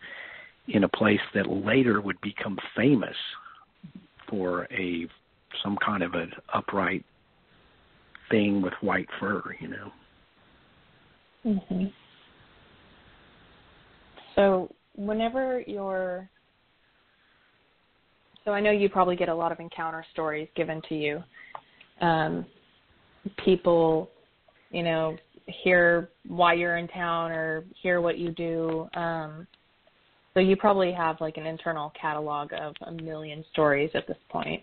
in a place that later would become famous for some kind of an upright thing with white fur, you know. Mm-hmm. So whenever so I know you probably get a lot of encounter stories given to you. People, you know, hear why you're in town or hear what you do. So you probably have like an internal catalog of 1 million stories at this point.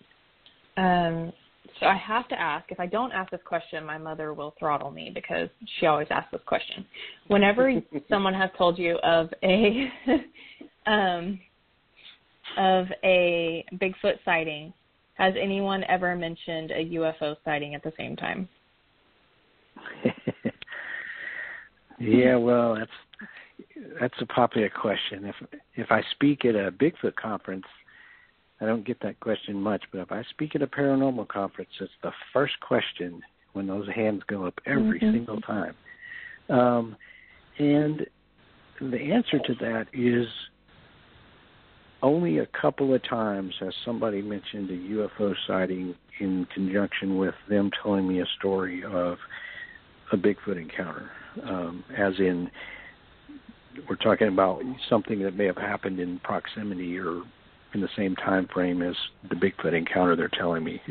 So I have to ask, if I don't ask this question, my mother will throttle me because she always asks this question. Whenever someone has told you of a Bigfoot sighting, has anyone ever mentioned a UFO sighting at the same time? Yeah, well, that's a popular question. If I speak at a Bigfoot conference, I don't get that question much, but if I speak at a paranormal conference, it's the first question when those hands go up every mm-hmm. single time. And the answer to that is only a couple of times has somebody mentioned a UFO sighting in conjunction with them telling me a story of a Bigfoot encounter, as in we're talking about something that may have happened in proximity or in the same time frame as the Bigfoot encounter they're telling me.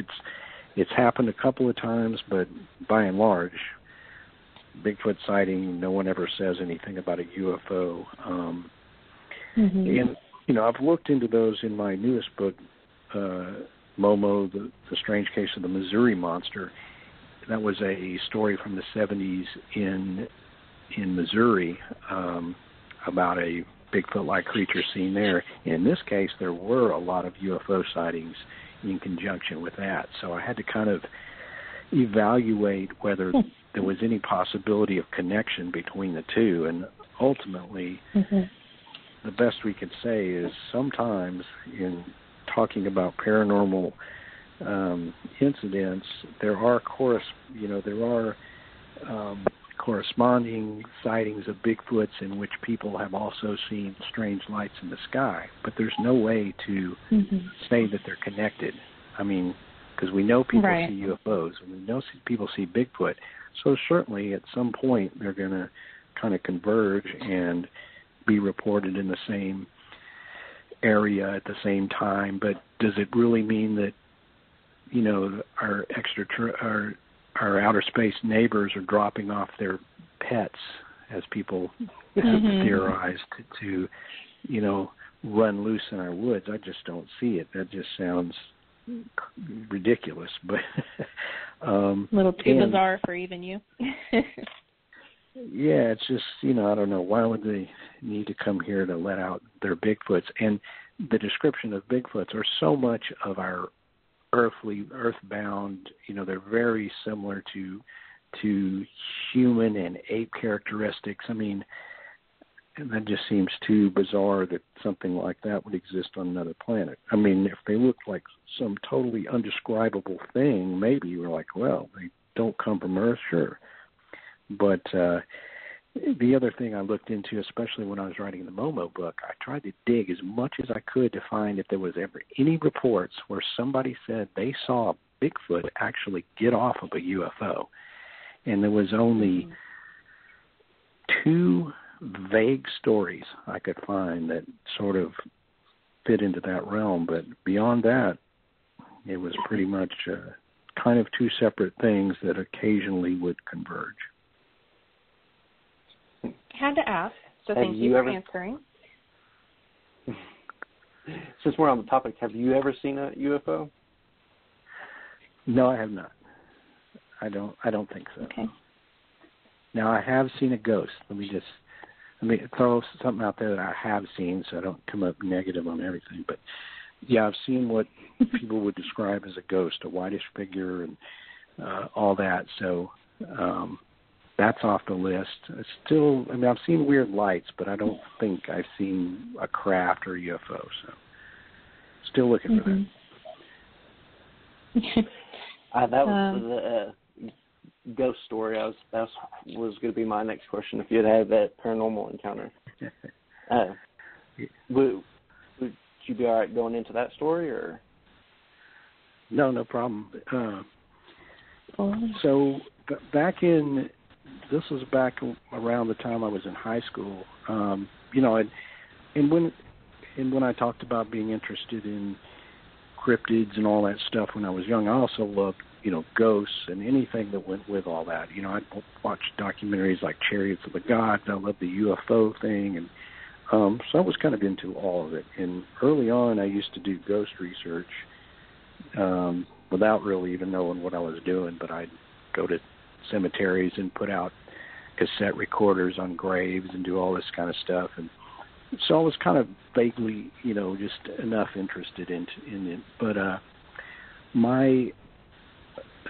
It's happened a couple of times, but by and large, Bigfoot sighting, no one ever says anything about a UFO. Mm-hmm. And, you know, I've looked into those in my newest book, Momo, The Strange Case of the Missouri Monster. That was a story from the 70s in Missouri about a Bigfoot-like creature seen there. In this case, there were a lot of UFO sightings in conjunction with that. So I had to kind of evaluate whether there was any possibility of connection between the two. And ultimately, mm-hmm. the best we could say is sometimes in talking about paranormal incidents, there are corresponding sightings of Bigfoots in which people have also seen strange lights in the sky, but there's no way to mm-hmm. say that they're connected. I mean, because we know people right. see UFOs, and we know people see Bigfoot, so certainly at some point they're going to kind of converge and be reported in the same area at the same time, but does it really mean that, you know, our outer space neighbors are dropping off their pets, as people mm-hmm. theorized, to, you know, run loose in our woods. I just don't see it. That just sounds ridiculous. But a little too bizarre for even you. Yeah, it's just, you know, I don't know. Why would they need to come here to let out their Bigfoots? And the description of Bigfoots are so much of our earthbound, you know, they're very similar to human and ape characteristics. I mean, and that just seems too bizarre that something like that would exist on another planet. I mean, if they looked like some totally undescribable thing, maybe you were like, well, they don't come from Earth, sure. But the other thing I looked into, especially when I was writing the Momo book, I tried to dig as much as I could to find if there was ever any reports where somebody said they saw Bigfoot actually get off of a UFO. And there was only two vague stories I could find that sort of fit into that realm. But beyond that, it was pretty much kind of two separate things that occasionally would converge. Had to ask, so thank you for answering. Since we're on the topic, have you ever seen a UFO? No, I have not. I don't think so. Okay. Now, I have seen a ghost. Let me throw something out there that I have seen, so I don't come up negative on everything. But yeah, I've seen what people would describe as a ghost, a whitish figure and all that. So that's off the list. It's still, I mean, I've seen weird lights, but I don't think I've seen a craft or a UFO. So still looking for that. That was the ghost story. That was going to be my next question. If you had had that paranormal encounter, would you be all right going into that story? Or no problem. So back around the time I was in high school. And when I talked about being interested in cryptids and all that stuff when I was young, I also loved, ghosts and anything that went with all that. I watched documentaries like Chariots of the Gods. I loved the UFO thing. And so I was kind of into all of it. And early on, I used to do ghost research without really even knowing what I was doing. But I'd go to cemeteries and put out cassette recorders on graves and do all this kind of stuff. And so I was kind of vaguely, just enough interested in it. But a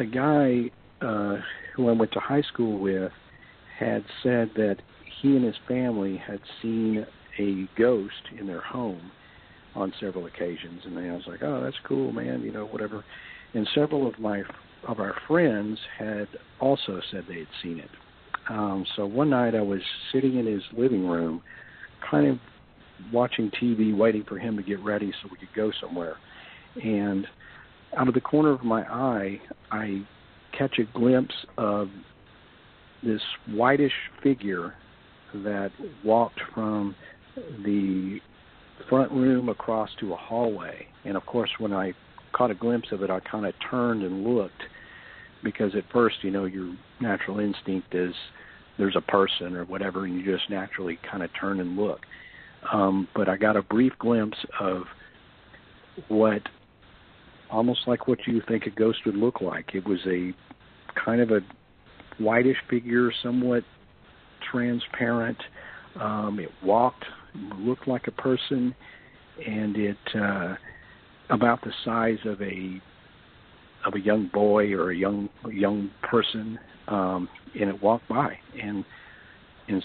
guy who I went to high school with had said that he and his family had seen a ghost in their home on several occasions. And I was like, oh, that's cool, man, whatever. And several of our friends had also said they had seen it. So one night I was sitting in his living room, kind of watching TV, waiting for him to get ready so we could go somewhere. And out of the corner of my eye, I catch a glimpse of this whitish figure that walked from the front room across to a hallway. And, of course, when I caught a glimpse of it, I kind of turned and looked, because at first, your natural instinct is there's a person or whatever, and you just naturally kind of turn and look. But I got a brief glimpse of almost like what you think a ghost would look like. It was a kind of a whitish figure, somewhat transparent. It walked, looked like a person, and it about the size of a young boy or a young person. And it walked by. And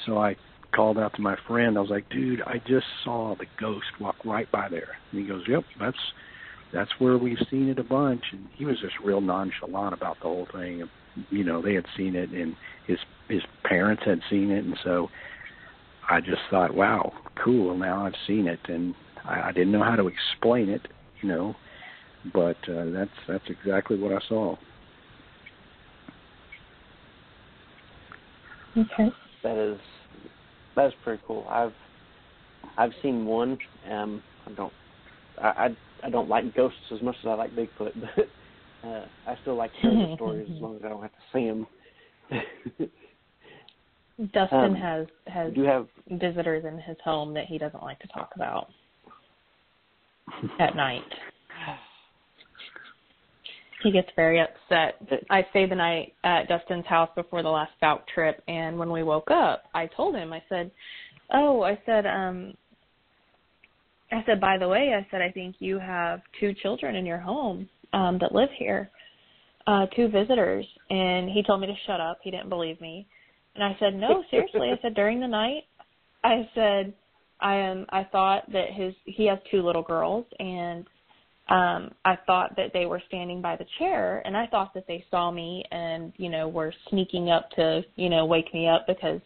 so I called out to my friend. I was like, dude, I just saw the ghost walk right by there. And he goes, yep, that's where we've seen it a bunch. And he was just real nonchalant about the whole thing. They had seen it, and his parents had seen it. And so I just thought, wow, cool, now I've seen it. And I didn't know how to explain it, but that's exactly what I saw. Okay. That's pretty cool. I've seen one. I don't like ghosts as much as I like Bigfoot, but I still like hearing the stories as long as I don't have to see them. Dustin has visitors in his home that he doesn't like to talk about at night. He gets very upset. I stayed the night at Dustin's house before the last Falk trip, and when we woke up, I told him, I said, by the way, I think you have 2 children in your home that live here, 2 visitors. And he told me to shut up. He didn't believe me. And I said, no, seriously. I said, during the night, I said, I thought that he has 2 little girls, and I thought that they were standing by the chair, and I thought that they saw me and, were sneaking up to, wake me up because,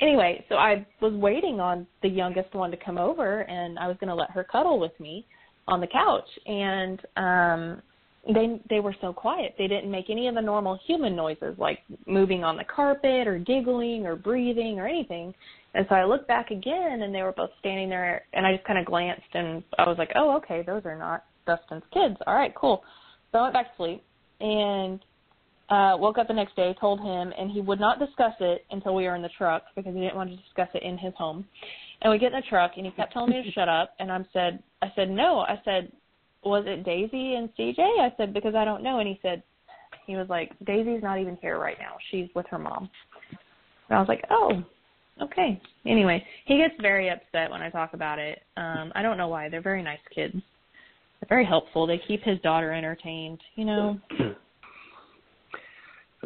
Anyway, so I was waiting on the youngest one to come over, and I was going to let her cuddle with me on the couch. And they were so quiet. They didn't make any of the normal human noises like moving on the carpet or giggling or breathing or anything. And so I looked back again, and they were both standing there, and I just kind of glanced, and I was like, oh, okay, those are not Dustin's kids. All right, cool. So I went back to sleep, and woke up the next day, told him, and he would not discuss it until we were in the truck because he didn't want to discuss it in his home. And we get in the truck, and he kept telling me to shut up, and I said, no. I said, was it Daisy and CJ? I said, because I don't know. And he was like, Daisy's not even here right now. She's with her mom. And I was like, oh, okay. Anyway, he gets very upset when I talk about it. I don't know why. They're very nice kids. They're very helpful. They keep his daughter entertained, you know.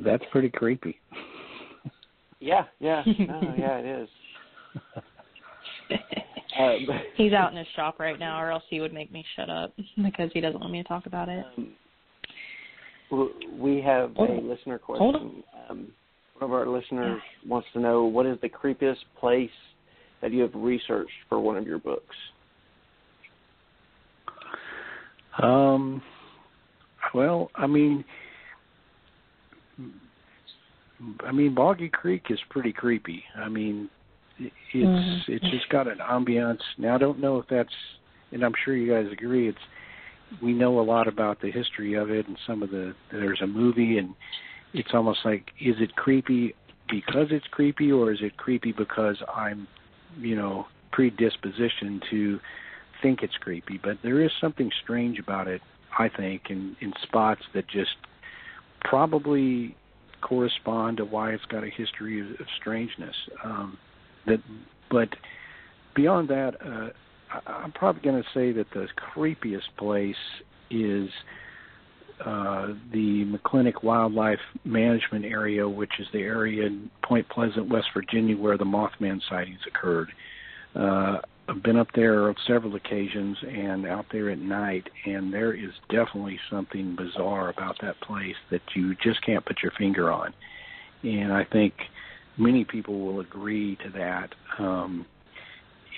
That's pretty creepy. Yeah. No, yeah, it is. He's out in his shop right now, or else he would make me shut up because he doesn't want me to talk about it. We have a listener question. One of our listeners wants to know, what is the creepiest place that you have researched for one of your books? Well, I mean, Boggy Creek is pretty creepy. I mean, it's just got an ambiance. Now, I don't know if that's, and I'm sure you guys agree, we know a lot about the history of it, and there's a movie, and it's almost like, is it creepy because it's creepy, or is it creepy because I'm, predispositioned to think it's creepy? But there is something strange about it, I think, in spots that just probably correspond to why it's got a history of strangeness. But beyond that, I'm probably going to say that the creepiest place is the McClintock Wildlife Management Area, which is the area in Point Pleasant, West Virginia, where the Mothman sightings occurred. I've been up there on several occasions and out there at night, and there is definitely something bizarre about that place that you just can't put your finger on. And I think many people will agree to that.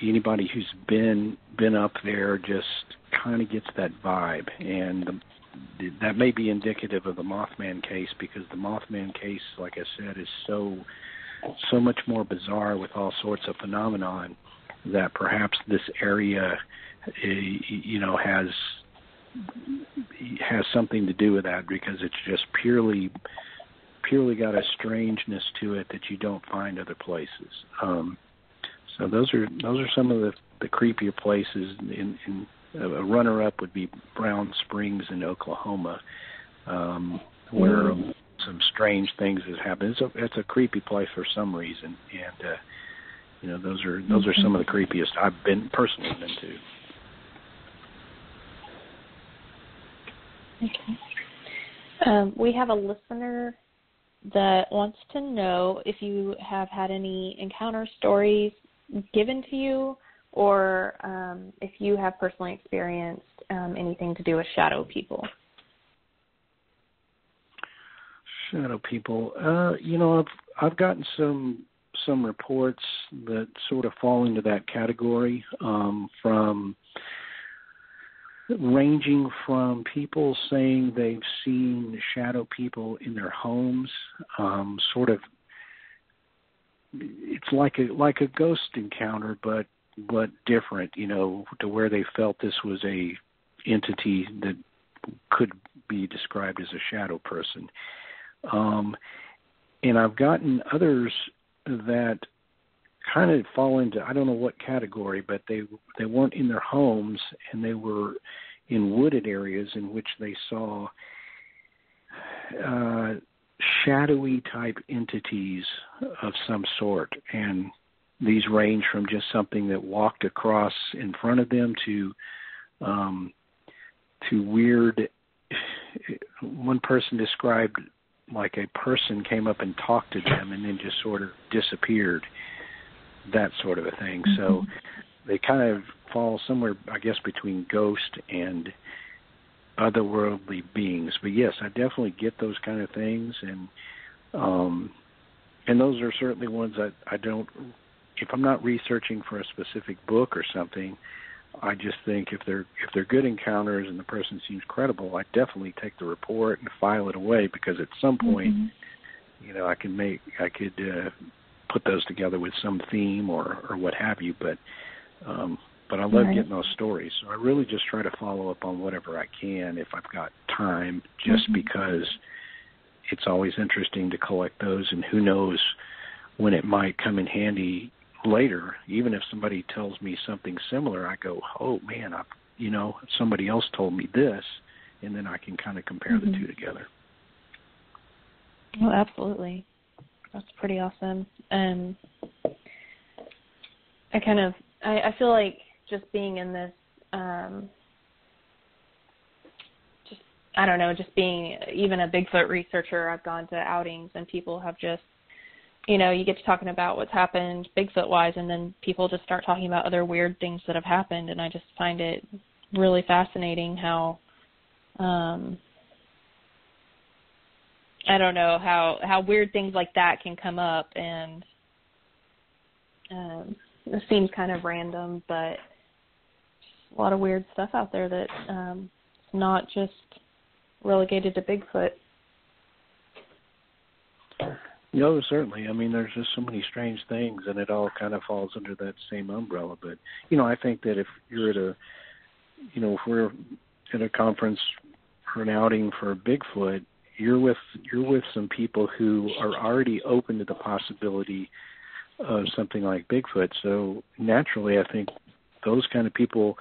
Anybody who's been up there just kind of gets that vibe, and that may be indicative of the Mothman case, because the Mothman case, like I said, is so much more bizarre with all sorts of phenomenon that perhaps this area, has something to do with that, because it's just purely got a strangeness to it that you don't find other places. So those are some of the creepier places. In a runner-up would be Brown Springs in Oklahoma, where some strange things have happened. It's a creepy place for some reason, and those are some of the creepiest I've personally been to. Okay. We have a listener that wants to know if you have had any encounter stories given to you, or if you have personally experienced anything to do with shadow people. Shadow people. I've gotten some reports that sort of fall into that category, from ranging from people saying they've seen shadow people in their homes, sort of. It's like a ghost encounter, but different, to where they felt this was a entity that could be described as a shadow person. And I've gotten others that kind of fall into, I don't know what category, but they weren't in their homes, and they were in wooded areas in which they saw shadowy type entities of some sort. And these range from just something that walked across in front of them to weird. One person described like a person came up and talked to them and then just sort of disappeared, that sort of a thing. Mm-hmm. So they kind of fall somewhere, I guess, between ghost and otherworldly beings. But yes, I definitely get those kind of things, and those are certainly ones that I don't. If I'm not researching for a specific book or something, I just think if they're good encounters and the person seems credible, I definitely take the report and file it away, because at some point, I could put those together with some theme or what have you. But But I love getting those stories. So I really just try to follow up on whatever I can if I've got time, just because it's always interesting to collect those, and who knows when it might come in handy later. Even if somebody tells me something similar, I go, oh, man, somebody else told me this, and then I can kind of compare the two together. Oh, absolutely. That's pretty awesome. And I feel like just being in this, just being even a Bigfoot researcher, I've gone to outings and people have just, you get to talking about what's happened Bigfoot-wise, and then people just start talking about other weird things that have happened, and I just find it really fascinating how, how weird things like that can come up, and it seems kind of random, but a lot of weird stuff out there that it's not just relegated to Bigfoot. No, certainly. I mean, there's just so many strange things, and it all kind of falls under that same umbrella. But, I think that if you're at if we're at a conference or an outing for Bigfoot, you're with some people who are already open to the possibility of something like Bigfoot. So naturally, I think those kind of people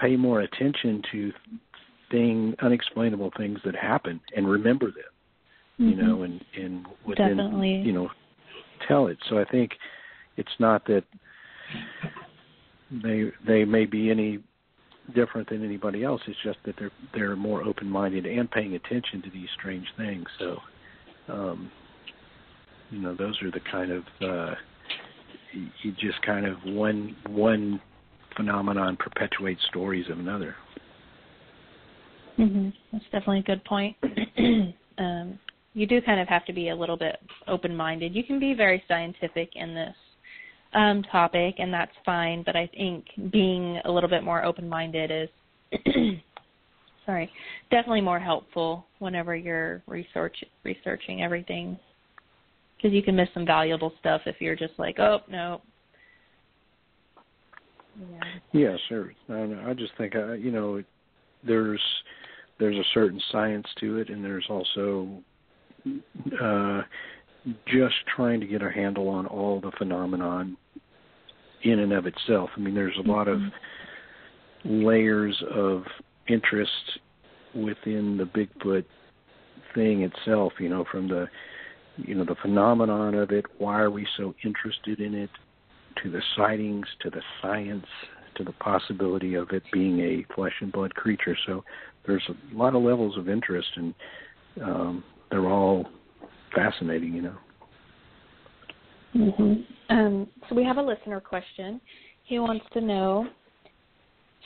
pay more attention to unexplainable things that happen and remember them. And within, tell it. So I think it's not that they may be any different than anybody else. It's just that they're more open-minded and paying attention to these strange things. So, those are the kind of, you just kind of one phenomenon perpetuates stories of another. Mm-hmm. That's definitely a good point. You do kind of have to be a little bit open-minded. You can be very scientific in this topic, and that's fine, but I think being a little bit more open-minded is definitely more helpful whenever you're researching everything, because you can miss some valuable stuff if you're just like, oh, no. Yeah, sure. I just think, there's a certain science to it, and there's also just trying to get a handle on all the phenomenon in and of itself. I mean, there's a lot of layers of interest within the Bigfoot thing itself, from the, the phenomenon of it, why are we so interested in it, to the sightings, to the science, to the possibility of it being a flesh and blood creature. So there's a lot of levels of interest, and they're all fascinating, So we have a listener question. He wants to know,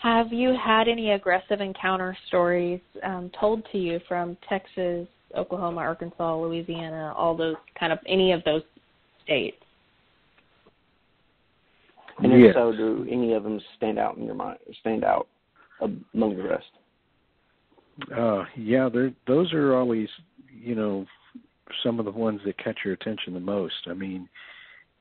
have you had any aggressive encounter stories told to you from Texas, Oklahoma, Arkansas, Louisiana, any of those states? And if so, do any of them stand out in your mind? Stand out among the rest? Yeah, those are always, some of the ones that catch your attention the most. I mean,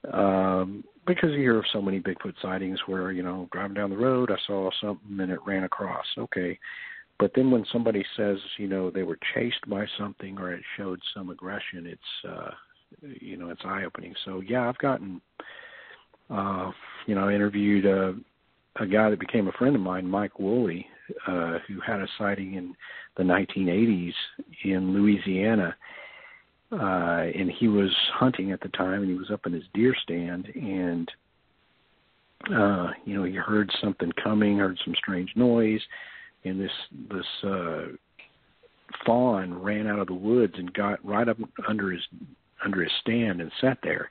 because you hear of so many Bigfoot sightings where, driving down the road, I saw something and it ran across. Okay, but then when somebody says, they were chased by something or it showed some aggression, it's it's eye opening. So yeah, I've gotten. I interviewed a guy that became a friend of mine, Mike Woolley, who had a sighting in the 1980s in Louisiana. And he was hunting at the time, and he was up in his deer stand. And, he heard something coming, heard some strange noise. And this fawn ran out of the woods and got right up under his stand and sat there.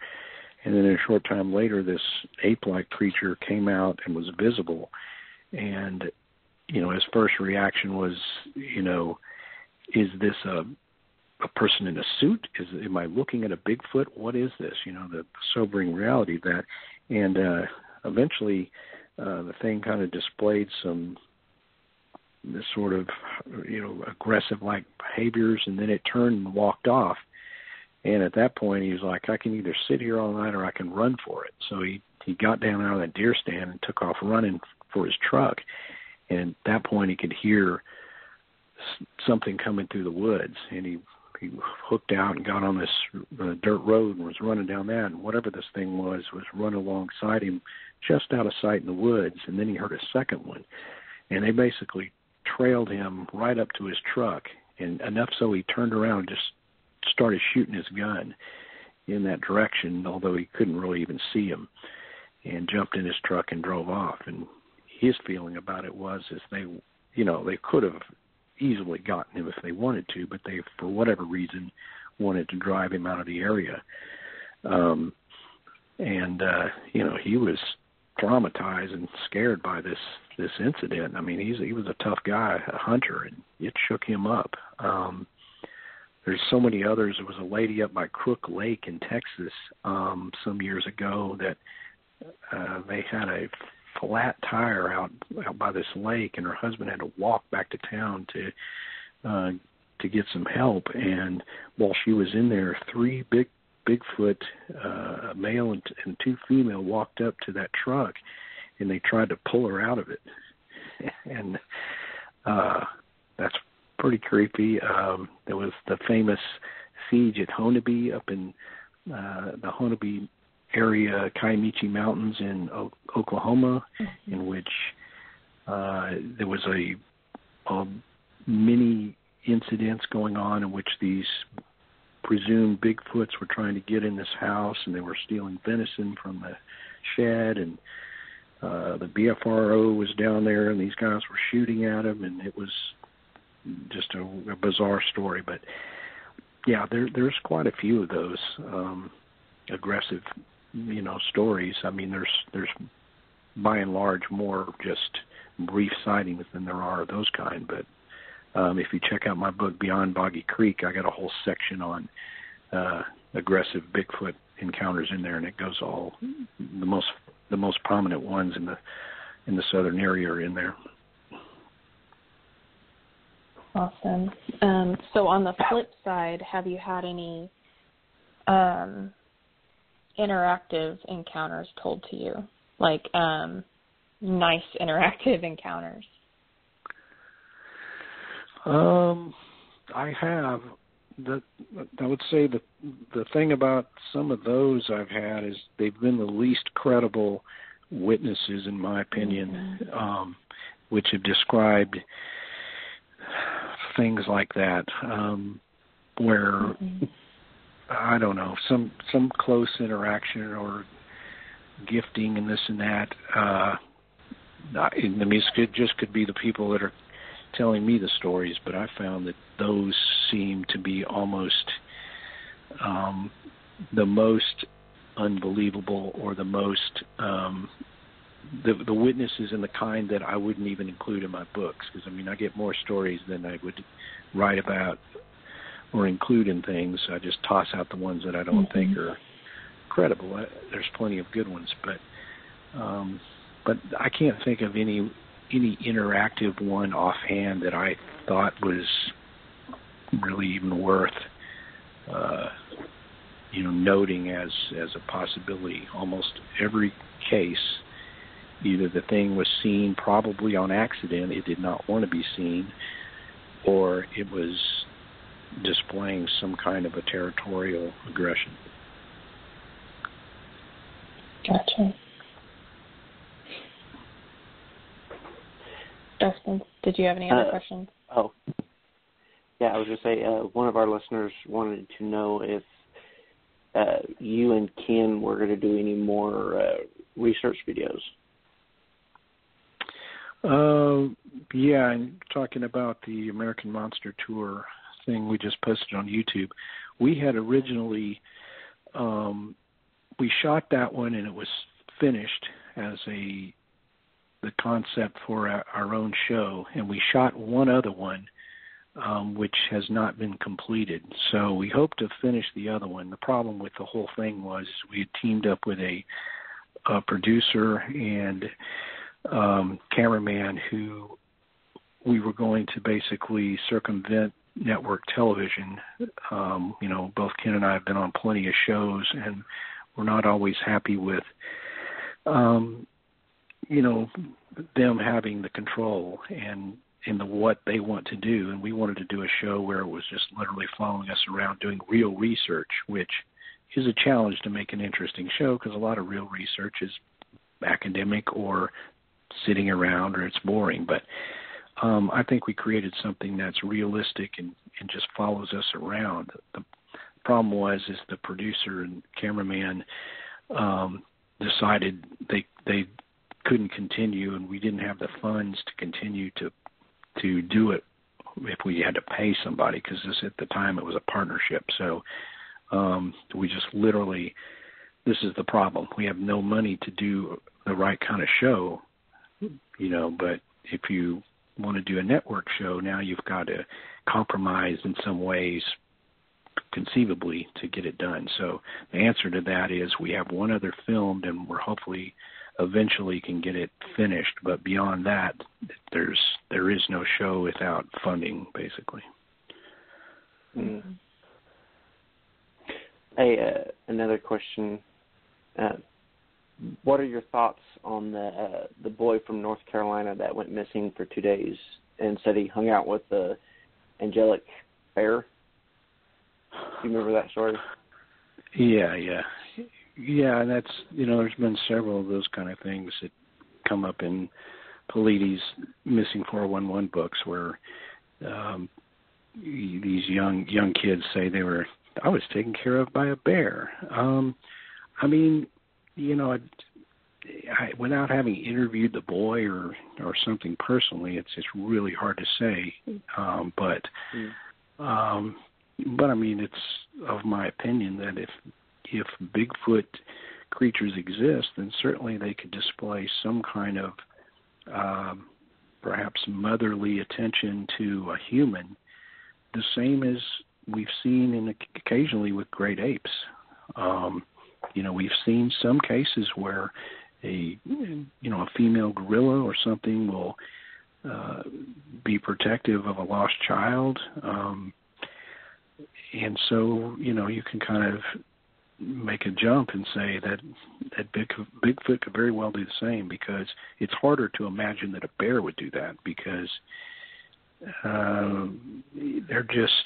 And then a short time later, this ape-like creature came out and was visible. And, his first reaction was, is this a person in a suit? Am I looking at a Bigfoot? What is this? The sobering reality of that. And eventually the thing kind of displayed this sort of, aggressive-like behaviors, and then it turned and walked off. And at that point, he was like, I can either sit here all night or I can run for it. So he got down out of that deer stand and took off running for his truck. And at that point, he could hear something coming through the woods, and he hooked out and got on this dirt road and was running down that, and whatever this thing was running alongside him just out of sight in the woods. And then he heard a second one, and they basically trailed him right up to his truck, and enough so he turned around and just started shooting his gun in that direction, although he couldn't really even see him, and jumped in his truck and drove off. And his feeling about it was is they could have easily gotten him if they wanted to, but they, for whatever reason, wanted to drive him out of the area. He was traumatized and scared by this incident. I mean, he was a tough guy, a hunter, and it shook him up. There's so many others. There was a lady up by Crook Lake in Texas some years ago that they had a flat tire out by this lake, and her husband had to walk back to town to get some help. And while she was in there, three Bigfoot, a male and two female, walked up to that truck, and they tried to pull her out of it. And that's pretty creepy. There was the famous siege at Honaby up in the Honaby area, Kiamichi Mountains in Oklahoma, mm-hmm. in which there was a many incidents going on in which these presumed Bigfoots were trying to get in this house, and they were stealing venison from the shed, and the BFRO was down there, and these guys were shooting at him, and it was just a bizarre story. But yeah, there's quite a few of those aggressive, stories. I mean, there's by and large more just brief sightings than there are of those kind. But if you check out my book, Beyond Boggy Creek, I got a whole section on aggressive Bigfoot encounters in there, and it goes all the most prominent ones in the southern area are in there. Awesome. So on the flip side, have you had any interactive encounters told to you, like nice interactive encounters? I have. I would say that the thing about some of those I've had is they've been the least credible witnesses, in my opinion, mm-hmm. Which have described things like that, where mm-hmm. I don't know, some close interaction or gifting and this and that. I mean, it just could be the people that are telling me the stories, but I found that those seem to be almost the most unbelievable, or the most the witnesses and the kind that I wouldn't even include in my books, because I mean, I get more stories than I would write about or include in things. I just toss out the ones that I don't mm-hmm. think are credible. There's plenty of good ones, but I can't think of any interactive one offhand that I thought was really even worth noting as a possibility. Almost every case, either the thing was seen probably on accident, it did not want to be seen, or it was displaying some kind of a territorial aggression. Gotcha. Dustin, did you have any other questions? Oh, yeah, I was going to say, one of our listeners wanted to know if you and Ken were going to do any more research videos. Yeah, and talking about the American Monster Tour thing we just posted on YouTube, we had originally, we shot that one and it was finished as the concept for our own show, and we shot one other one, which has not been completed. So we hope to finish the other one. The problem with the whole thing was we had teamed up with a producer and cameraman who we were going to basically circumvent network television. Both Ken and I have been on plenty of shows, and we're not always happy with you know, them having the control and in the what they want to do. And we wanted to do a show where it was just literally following us around doing real research, which is a challenge to make an interesting show because a lot of real research is academic or sitting around or it's boring. But I think we created something that's realistic and just follows us around. The problem was is the producer and cameraman decided they couldn't continue, and we didn't have the funds to continue to do it if we had to pay somebody, because at the time it was a partnership. So we just literally, this is the problem. We have no money to do the right kind of show, you know, but if you want to do a network show, now you've got to compromise in some ways conceivably to get it done. So the answer to that is we have one other filmed and we're hopefully eventually can get it finished. But beyond that, there is no show without funding, basically. Mm-hmm. Hey, another question. What are your thoughts on the boy from North Carolina that went missing for 2 days and said he hung out with the angelic bear? Do you remember that story? Yeah, that's, you know, there's been several of those kind of things that come up in Polidi's Missing 411 books where these young kids say I was taken care of by a bear. I mean, you know, I, without having interviewed the boy or something personally, it's really hard to say. But I mean, it's of my opinion that if Bigfoot creatures exist, then certainly they could display some kind of perhaps motherly attention to a human, the same as we've seen occasionally with great apes. You know, we've seen some cases where a female gorilla or something will be protective of a lost child. And so, you know, you can kind of make a jump and say that Bigfoot could very well do the same, because it's harder to imagine that a bear would do that because they're just,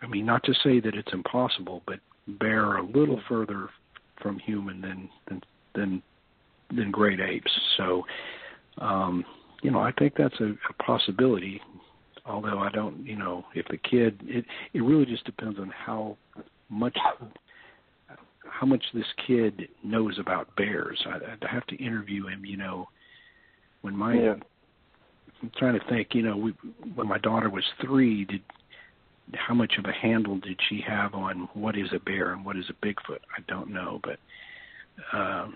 I mean, not to say that it's impossible, but bear are a little further from human than great apes. So, you know, I think that's a possibility. Although I don't, you know, if the kid, it really just depends on how much this kid knows about bears. I have to interview him, you know, I'm trying to think, you know, when my daughter was 3, how much of a handle did she have on what is a bear and what is a Bigfoot? I don't know, but I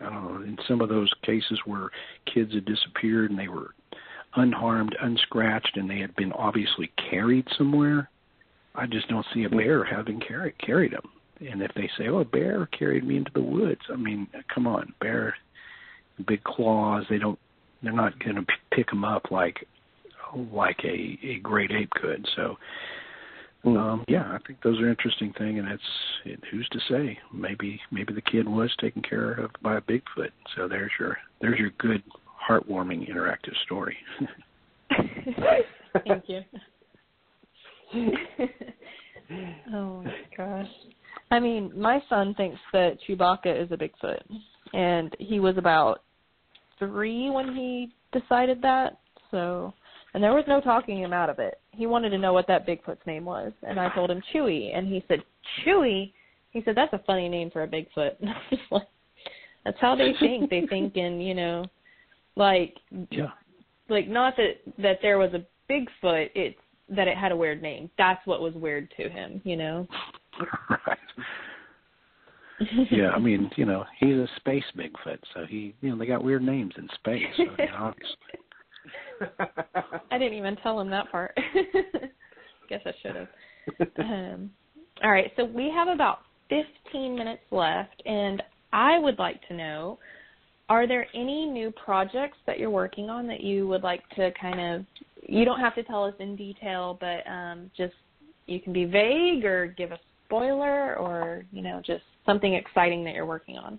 don't know. In some of those cases where kids had disappeared and they were unharmed, unscratched, and they had been obviously carried somewhere, I just don't see a bear having carried them. And if they say, oh, a bear carried me into the woods, I mean, come on, bear, big claws, they're not going to pick them up like a great ape could. So, yeah, I think those are interesting things, and who's to say? Maybe the kid was taken care of by a Bigfoot. So there's your good, heartwarming, interactive story. Thank you. Oh, my gosh. I mean, my son thinks that Chewbacca is a Bigfoot, and he was about 3 when he decided that. So, and there was no talking him out of it. He wanted to know what that Bigfoot's name was, and I told him Chewie, and he said, Chewie? He said, that's a funny name for a Bigfoot. And I was like, that's how they think. They think in, you know, like not that there was a Bigfoot, it's that it had a weird name. That's what was weird to him, you know? Right. Yeah, I mean, you know, he's a space Bigfoot, so he, you know, they got weird names in space, so, you know, obviously. I didn't even tell him that part. Guess I should have. All right, so we have about 15 minutes left, and I would like to know, are there any new projects that you're working on that you would like to kind of, you don't have to tell us in detail, but just you can be vague or give a spoiler or, you know, just something exciting that you're working on?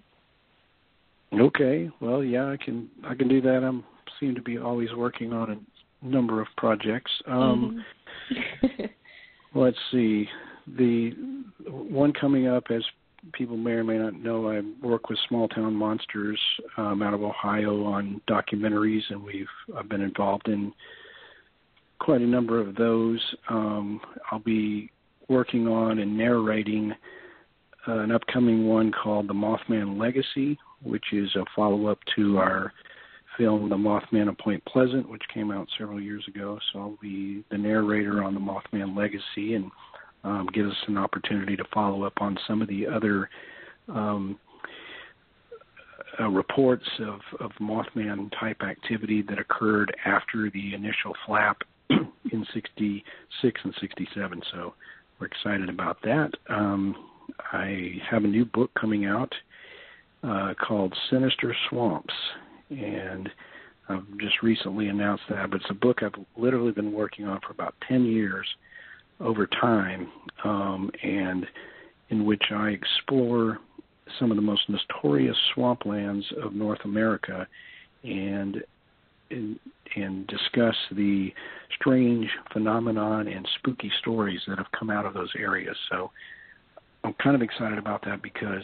Okay. Well, yeah, I can do that. I seem to be always working on a number of projects. Let's see. The one coming up, as people may or may not know, I work with Small Town Monsters out of Ohio on documentaries, and I've been involved in quite a number of those. I'll be working on and narrating an upcoming one called The Mothman Legacy, which is a follow-up to our film The Mothman of Point Pleasant, which came out several years ago. So I'll be the narrator on The Mothman Legacy, and give us an opportunity to follow up on some of the other reports of Mothman-type activity that occurred after the initial flap in 66 and 67. So we're excited about that. I have a new book coming out called Sinister Swamps, and I've just recently announced that, but it's a book I've literally been working on for about 10 years over time, and in which I explore some of the most notorious swamplands of North America and discuss the strange phenomenon and spooky stories that have come out of those areas. So I'm kind of excited about that because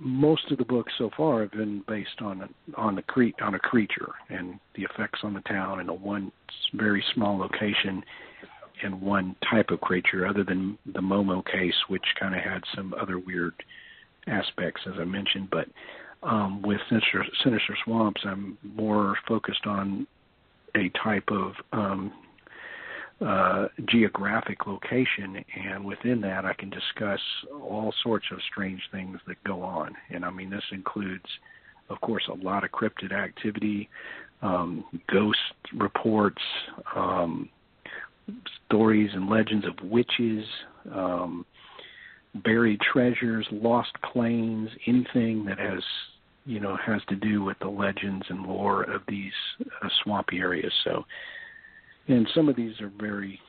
most of the books so far have been based on a creature and the effects on the town in a one very small location and one type of creature, other than the Momo case, which kind of had some other weird aspects, as I mentioned. But with Sinister Swamps, I'm more focused on a type of geographic location, and within that I can discuss all sorts of strange things that go on. And I mean, this includes, of course, a lot of cryptid activity, ghost reports, stories and legends of witches, buried treasures, lost claims, anything that has to do with the legends and lore of these swampy areas. And some of these are very,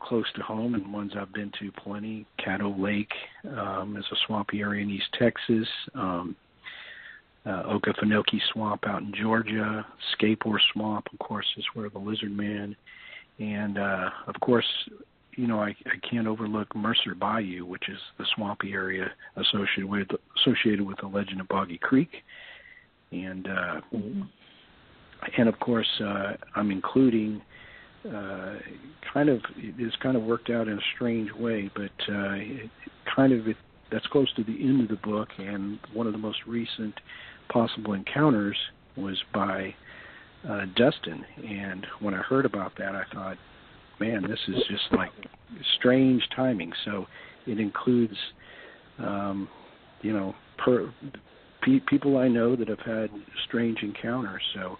close to home, and ones I've been to plenty. Caddo Lake is a swampy area in East Texas. Okefenokee Swamp out in Georgia. Skateboard Swamp, of course, is where the Lizard Man. And, of course, I can't overlook Mercer Bayou, which is the swampy area associated with the Legend of Boggy Creek. And of course, I'm including it's kind of worked out in a strange way, but that's close to the end of the book. And one of the most recent possible encounters was by Dustin. And when I heard about that, I thought, man, this is just like strange timing. So it includes, people I know that have had strange encounters. So,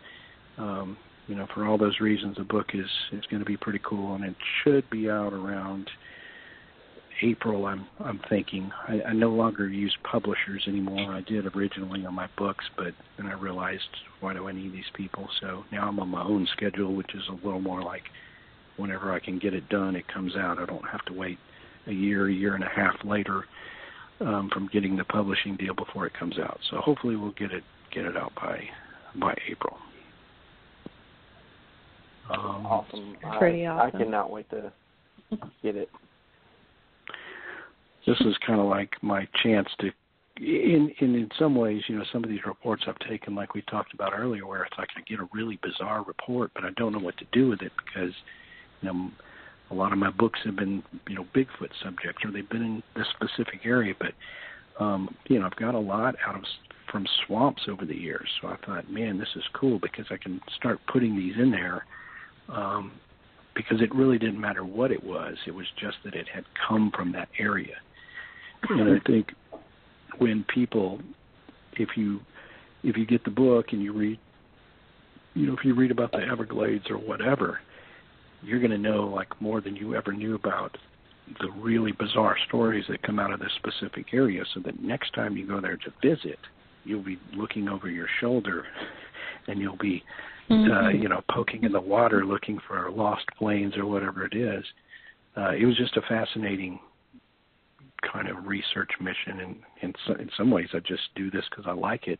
for all those reasons, the book is going to be pretty cool, and it should be out around April, I'm thinking. I no longer use publishers anymore. I did originally on my books, but then I realized, why do I need these people? So now I'm on my own schedule, which is a little more like whenever I can get it done, it comes out. I don't have to wait a year and a half later from getting the publishing deal before it comes out. So hopefully we'll get it out by April. Awesome. Pretty awesome. I cannot wait to get it. This is kind of like my chance to, in some ways, some of these reports I've taken, like we talked about earlier, where it's like I get a really bizarre report, but I don't know what to do with it because, a lot of my books have been, Bigfoot subjects, or they've been in this specific area. But, I've got a lot from swamps over the years. So I thought, man, this is cool because I can start putting these in there, because it really didn't matter what it was. It was just that it had come from that area. And I think when people, if you get the book and you read, if you read about the Everglades or whatever, you're going to know like more than you ever knew about the really bizarre stories that come out of this specific area, so that next time you go there to visit, you'll be looking over your shoulder and you'll be, poking in the water looking for lost planes or whatever it is. It was just a fascinating kind of research mission, and in some ways I just do this because I like it,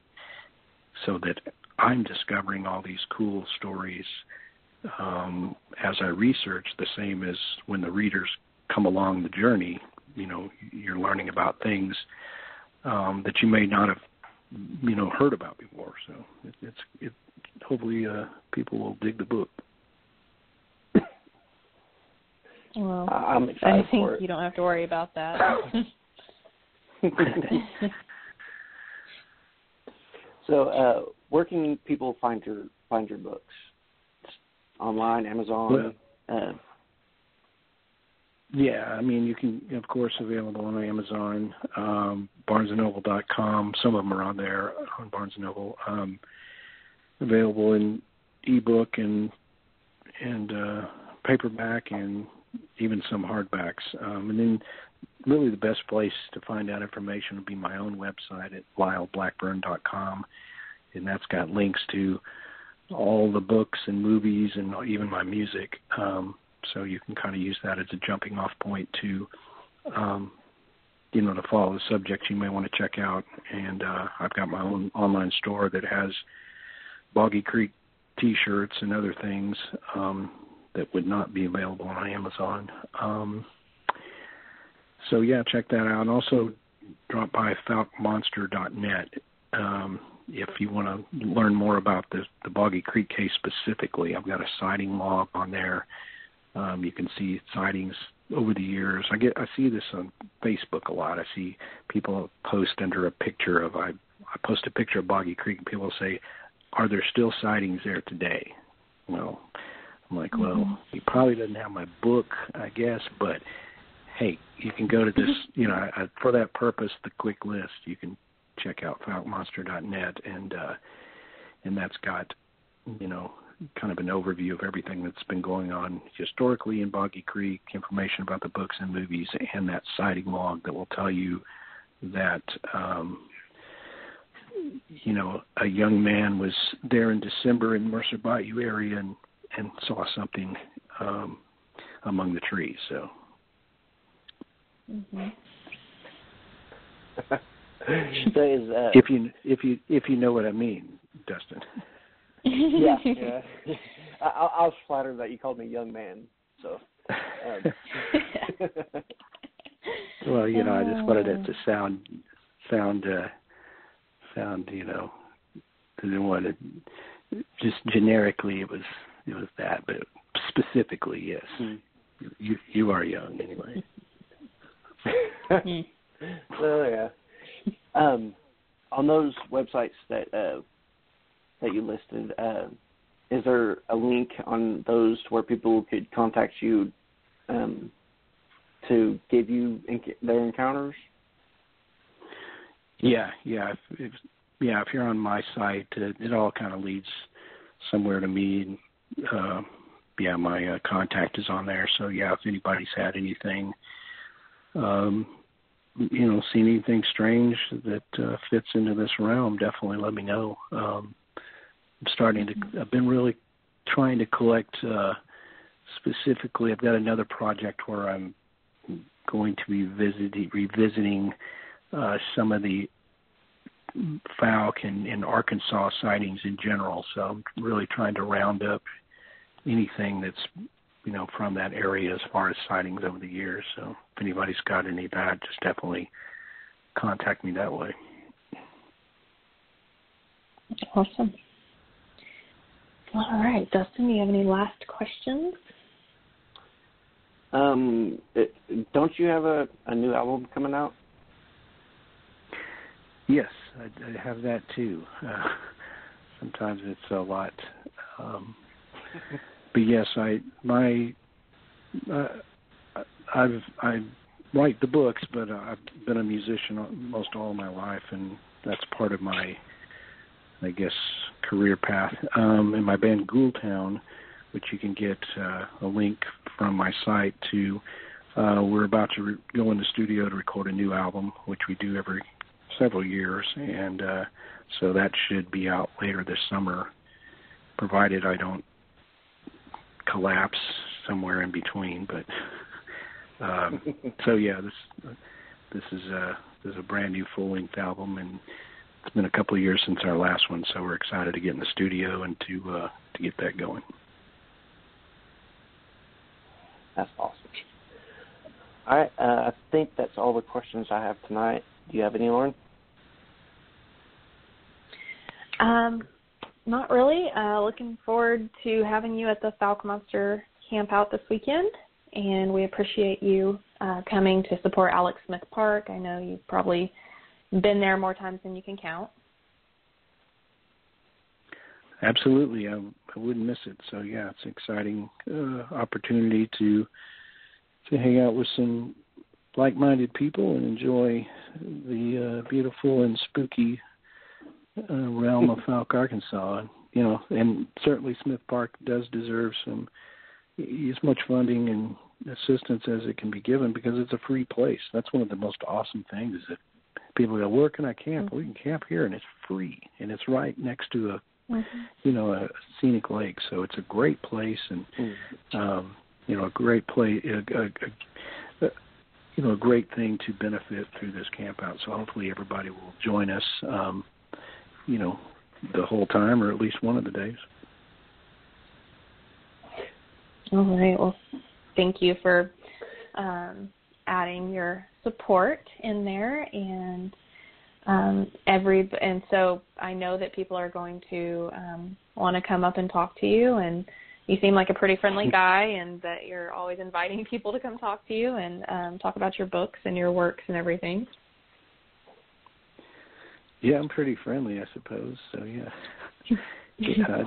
so that I'm discovering all these cool stories as I research, the same as when the readers come along the journey, you know, you're learning about things that you may not have, you know, heard about before. So it's hopefully people will dig the book. Well, I'm excited. I think for it. You don't have to worry about that. So, where can people find your books? Online, Amazon. Well, yeah, I mean, you can, of course, available on Amazon, BarnesandNoble.com. Some of them are on there on Barnes & Noble. Available in ebook and paperback and even some hardbacks. And then really the best place to find out information would be my own website at LyleBlackburn.com, and that's got links to all the books and movies and even my music. So you can kind of use that as a jumping off point to, to follow the subjects you may want to check out. And I've got my own online store that has Boggy Creek T-shirts and other things that would not be available on Amazon. So, yeah, check that out. And also drop by FoukeMonster.net if you want to learn more about the Boggy Creek case specifically. I've got a sighting log on there. You can see sightings over the years. I see this on Facebook a lot. I see people post under a picture of, I post a picture of Boggy Creek, and people say, "Are there still sightings there today?" Well, I'm like, well, he probably doesn't have my book, I guess, but hey, you can go to this, for that purpose, the quick list. You can check out FountainMonster.net, and that's got, kind of an overview of everything that's been going on historically in Boggy Creek, information about the books and movies, and that sighting log that will tell you that, a young man was there in December in Mercer Bayou area and saw something among the trees. So. Mm-hmm. So is, if you know what I mean, Dustin. Yeah. I was flattered that you called me young man. So, well, I just wanted it to sound. Didn't want to. Just generically, it was that, but specifically, yes, you are young anyway. So yeah, on those websites that you listed, is there a link on those to where people could contact you to give you their encounters? Yeah. If you're on my site, it all kind of leads somewhere to me. My contact is on there. So, if anybody's had anything, seen anything strange that fits into this realm, definitely let me know. I've been really trying to collect specifically. I've got another project where I'm going to be revisiting some of the Falk and Arkansas sightings in general. So I'm really trying to round up anything that's, from that area as far as sightings over the years. So if anybody's got any of that, just definitely contact me that way. Awesome. All right, Dustin, do you have any last questions? Don't you have a new album coming out? Yes, I have that too. Sometimes it's a lot. But yes, I write the books, but I've been a musician most all my life, and that's part of my, career path. And my band Ghoultown, which you can get a link from my site to, we're about to go in the studio to record a new album, which we do every several years. And so that should be out later this summer, provided I don't collapse somewhere in between. But so, yeah, this This is a brand new full-length album, and it's been a couple of years since our last one, so we're excited to get in the studio and to get that going. That's awesome. All right, I think that's all the questions I have tonight. Do you have any, Lauren? Not really. Looking forward to having you at the Fouke Monster camp out this weekend, and we appreciate you coming to support Alex Smith Park. I know you've probably been there more times than you can count. Absolutely. I wouldn't miss it. So, yeah, it's an exciting opportunity to hang out with some like-minded people and enjoy the beautiful and spooky realm of Falk, Arkansas. And, you know, and certainly Smith Park does deserve some as much funding and assistance as it can be given, because it's a free place. That's one of the most awesome things, is that people go, where can I camp? Mm-hmm. We can camp here, and it's free, and it's right next to a a scenic lake. So it's a great place, and a great place, a great thing to benefit through this camp out. So hopefully everybody will join us, the whole time, or at least one of the days. All right. Well, thank you for adding your support in there, and so I know that people are going to want to come up and talk to you, and you seem like a pretty friendly guy, and that you're always inviting people to come talk to you and talk about your books and your works and everything. Yeah, I'm pretty friendly, I suppose. So yeah,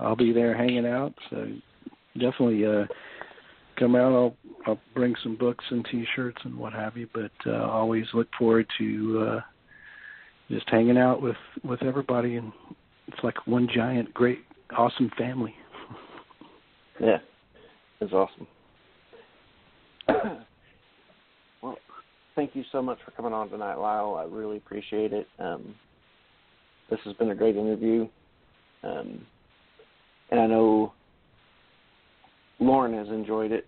I'll be there hanging out. So definitely come out. I'll bring some books and T-shirts and what have you. But always look forward to just hanging out with everybody, and it's like one giant great awesome family. Yeah, it's awesome. Well, thank you so much for coming on tonight, Lyle. I really appreciate it. This has been a great interview, and I know Lauren has enjoyed it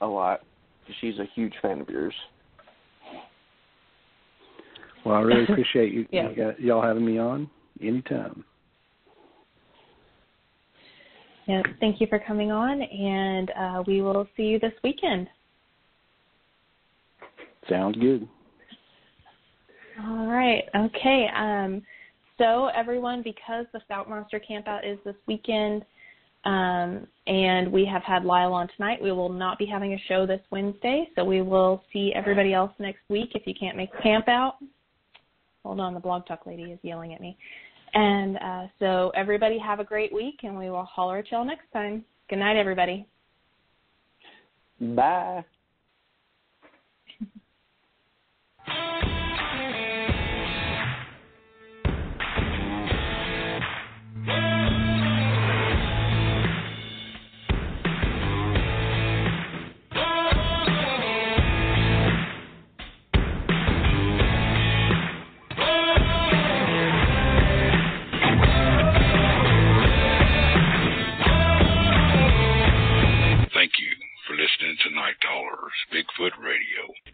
a lot, because she's a huge fan of yours. Well, I really appreciate you, y'all having me on. Anytime. Yeah, thank you for coming on, and we will see you this weekend. Sounds good. All right. Okay. So, everyone, because the Fouke Monster Campout is this weekend, and we have had Lyle on tonight, we will not be having a show this Wednesday, so we will see everybody else next week if you can't make campout. Hold on, the Blog Talk lady is yelling at me. And so everybody have a great week, and we will holler at y'all next time. Good night, everybody. Bye. Tonight, Bigfoot Radio.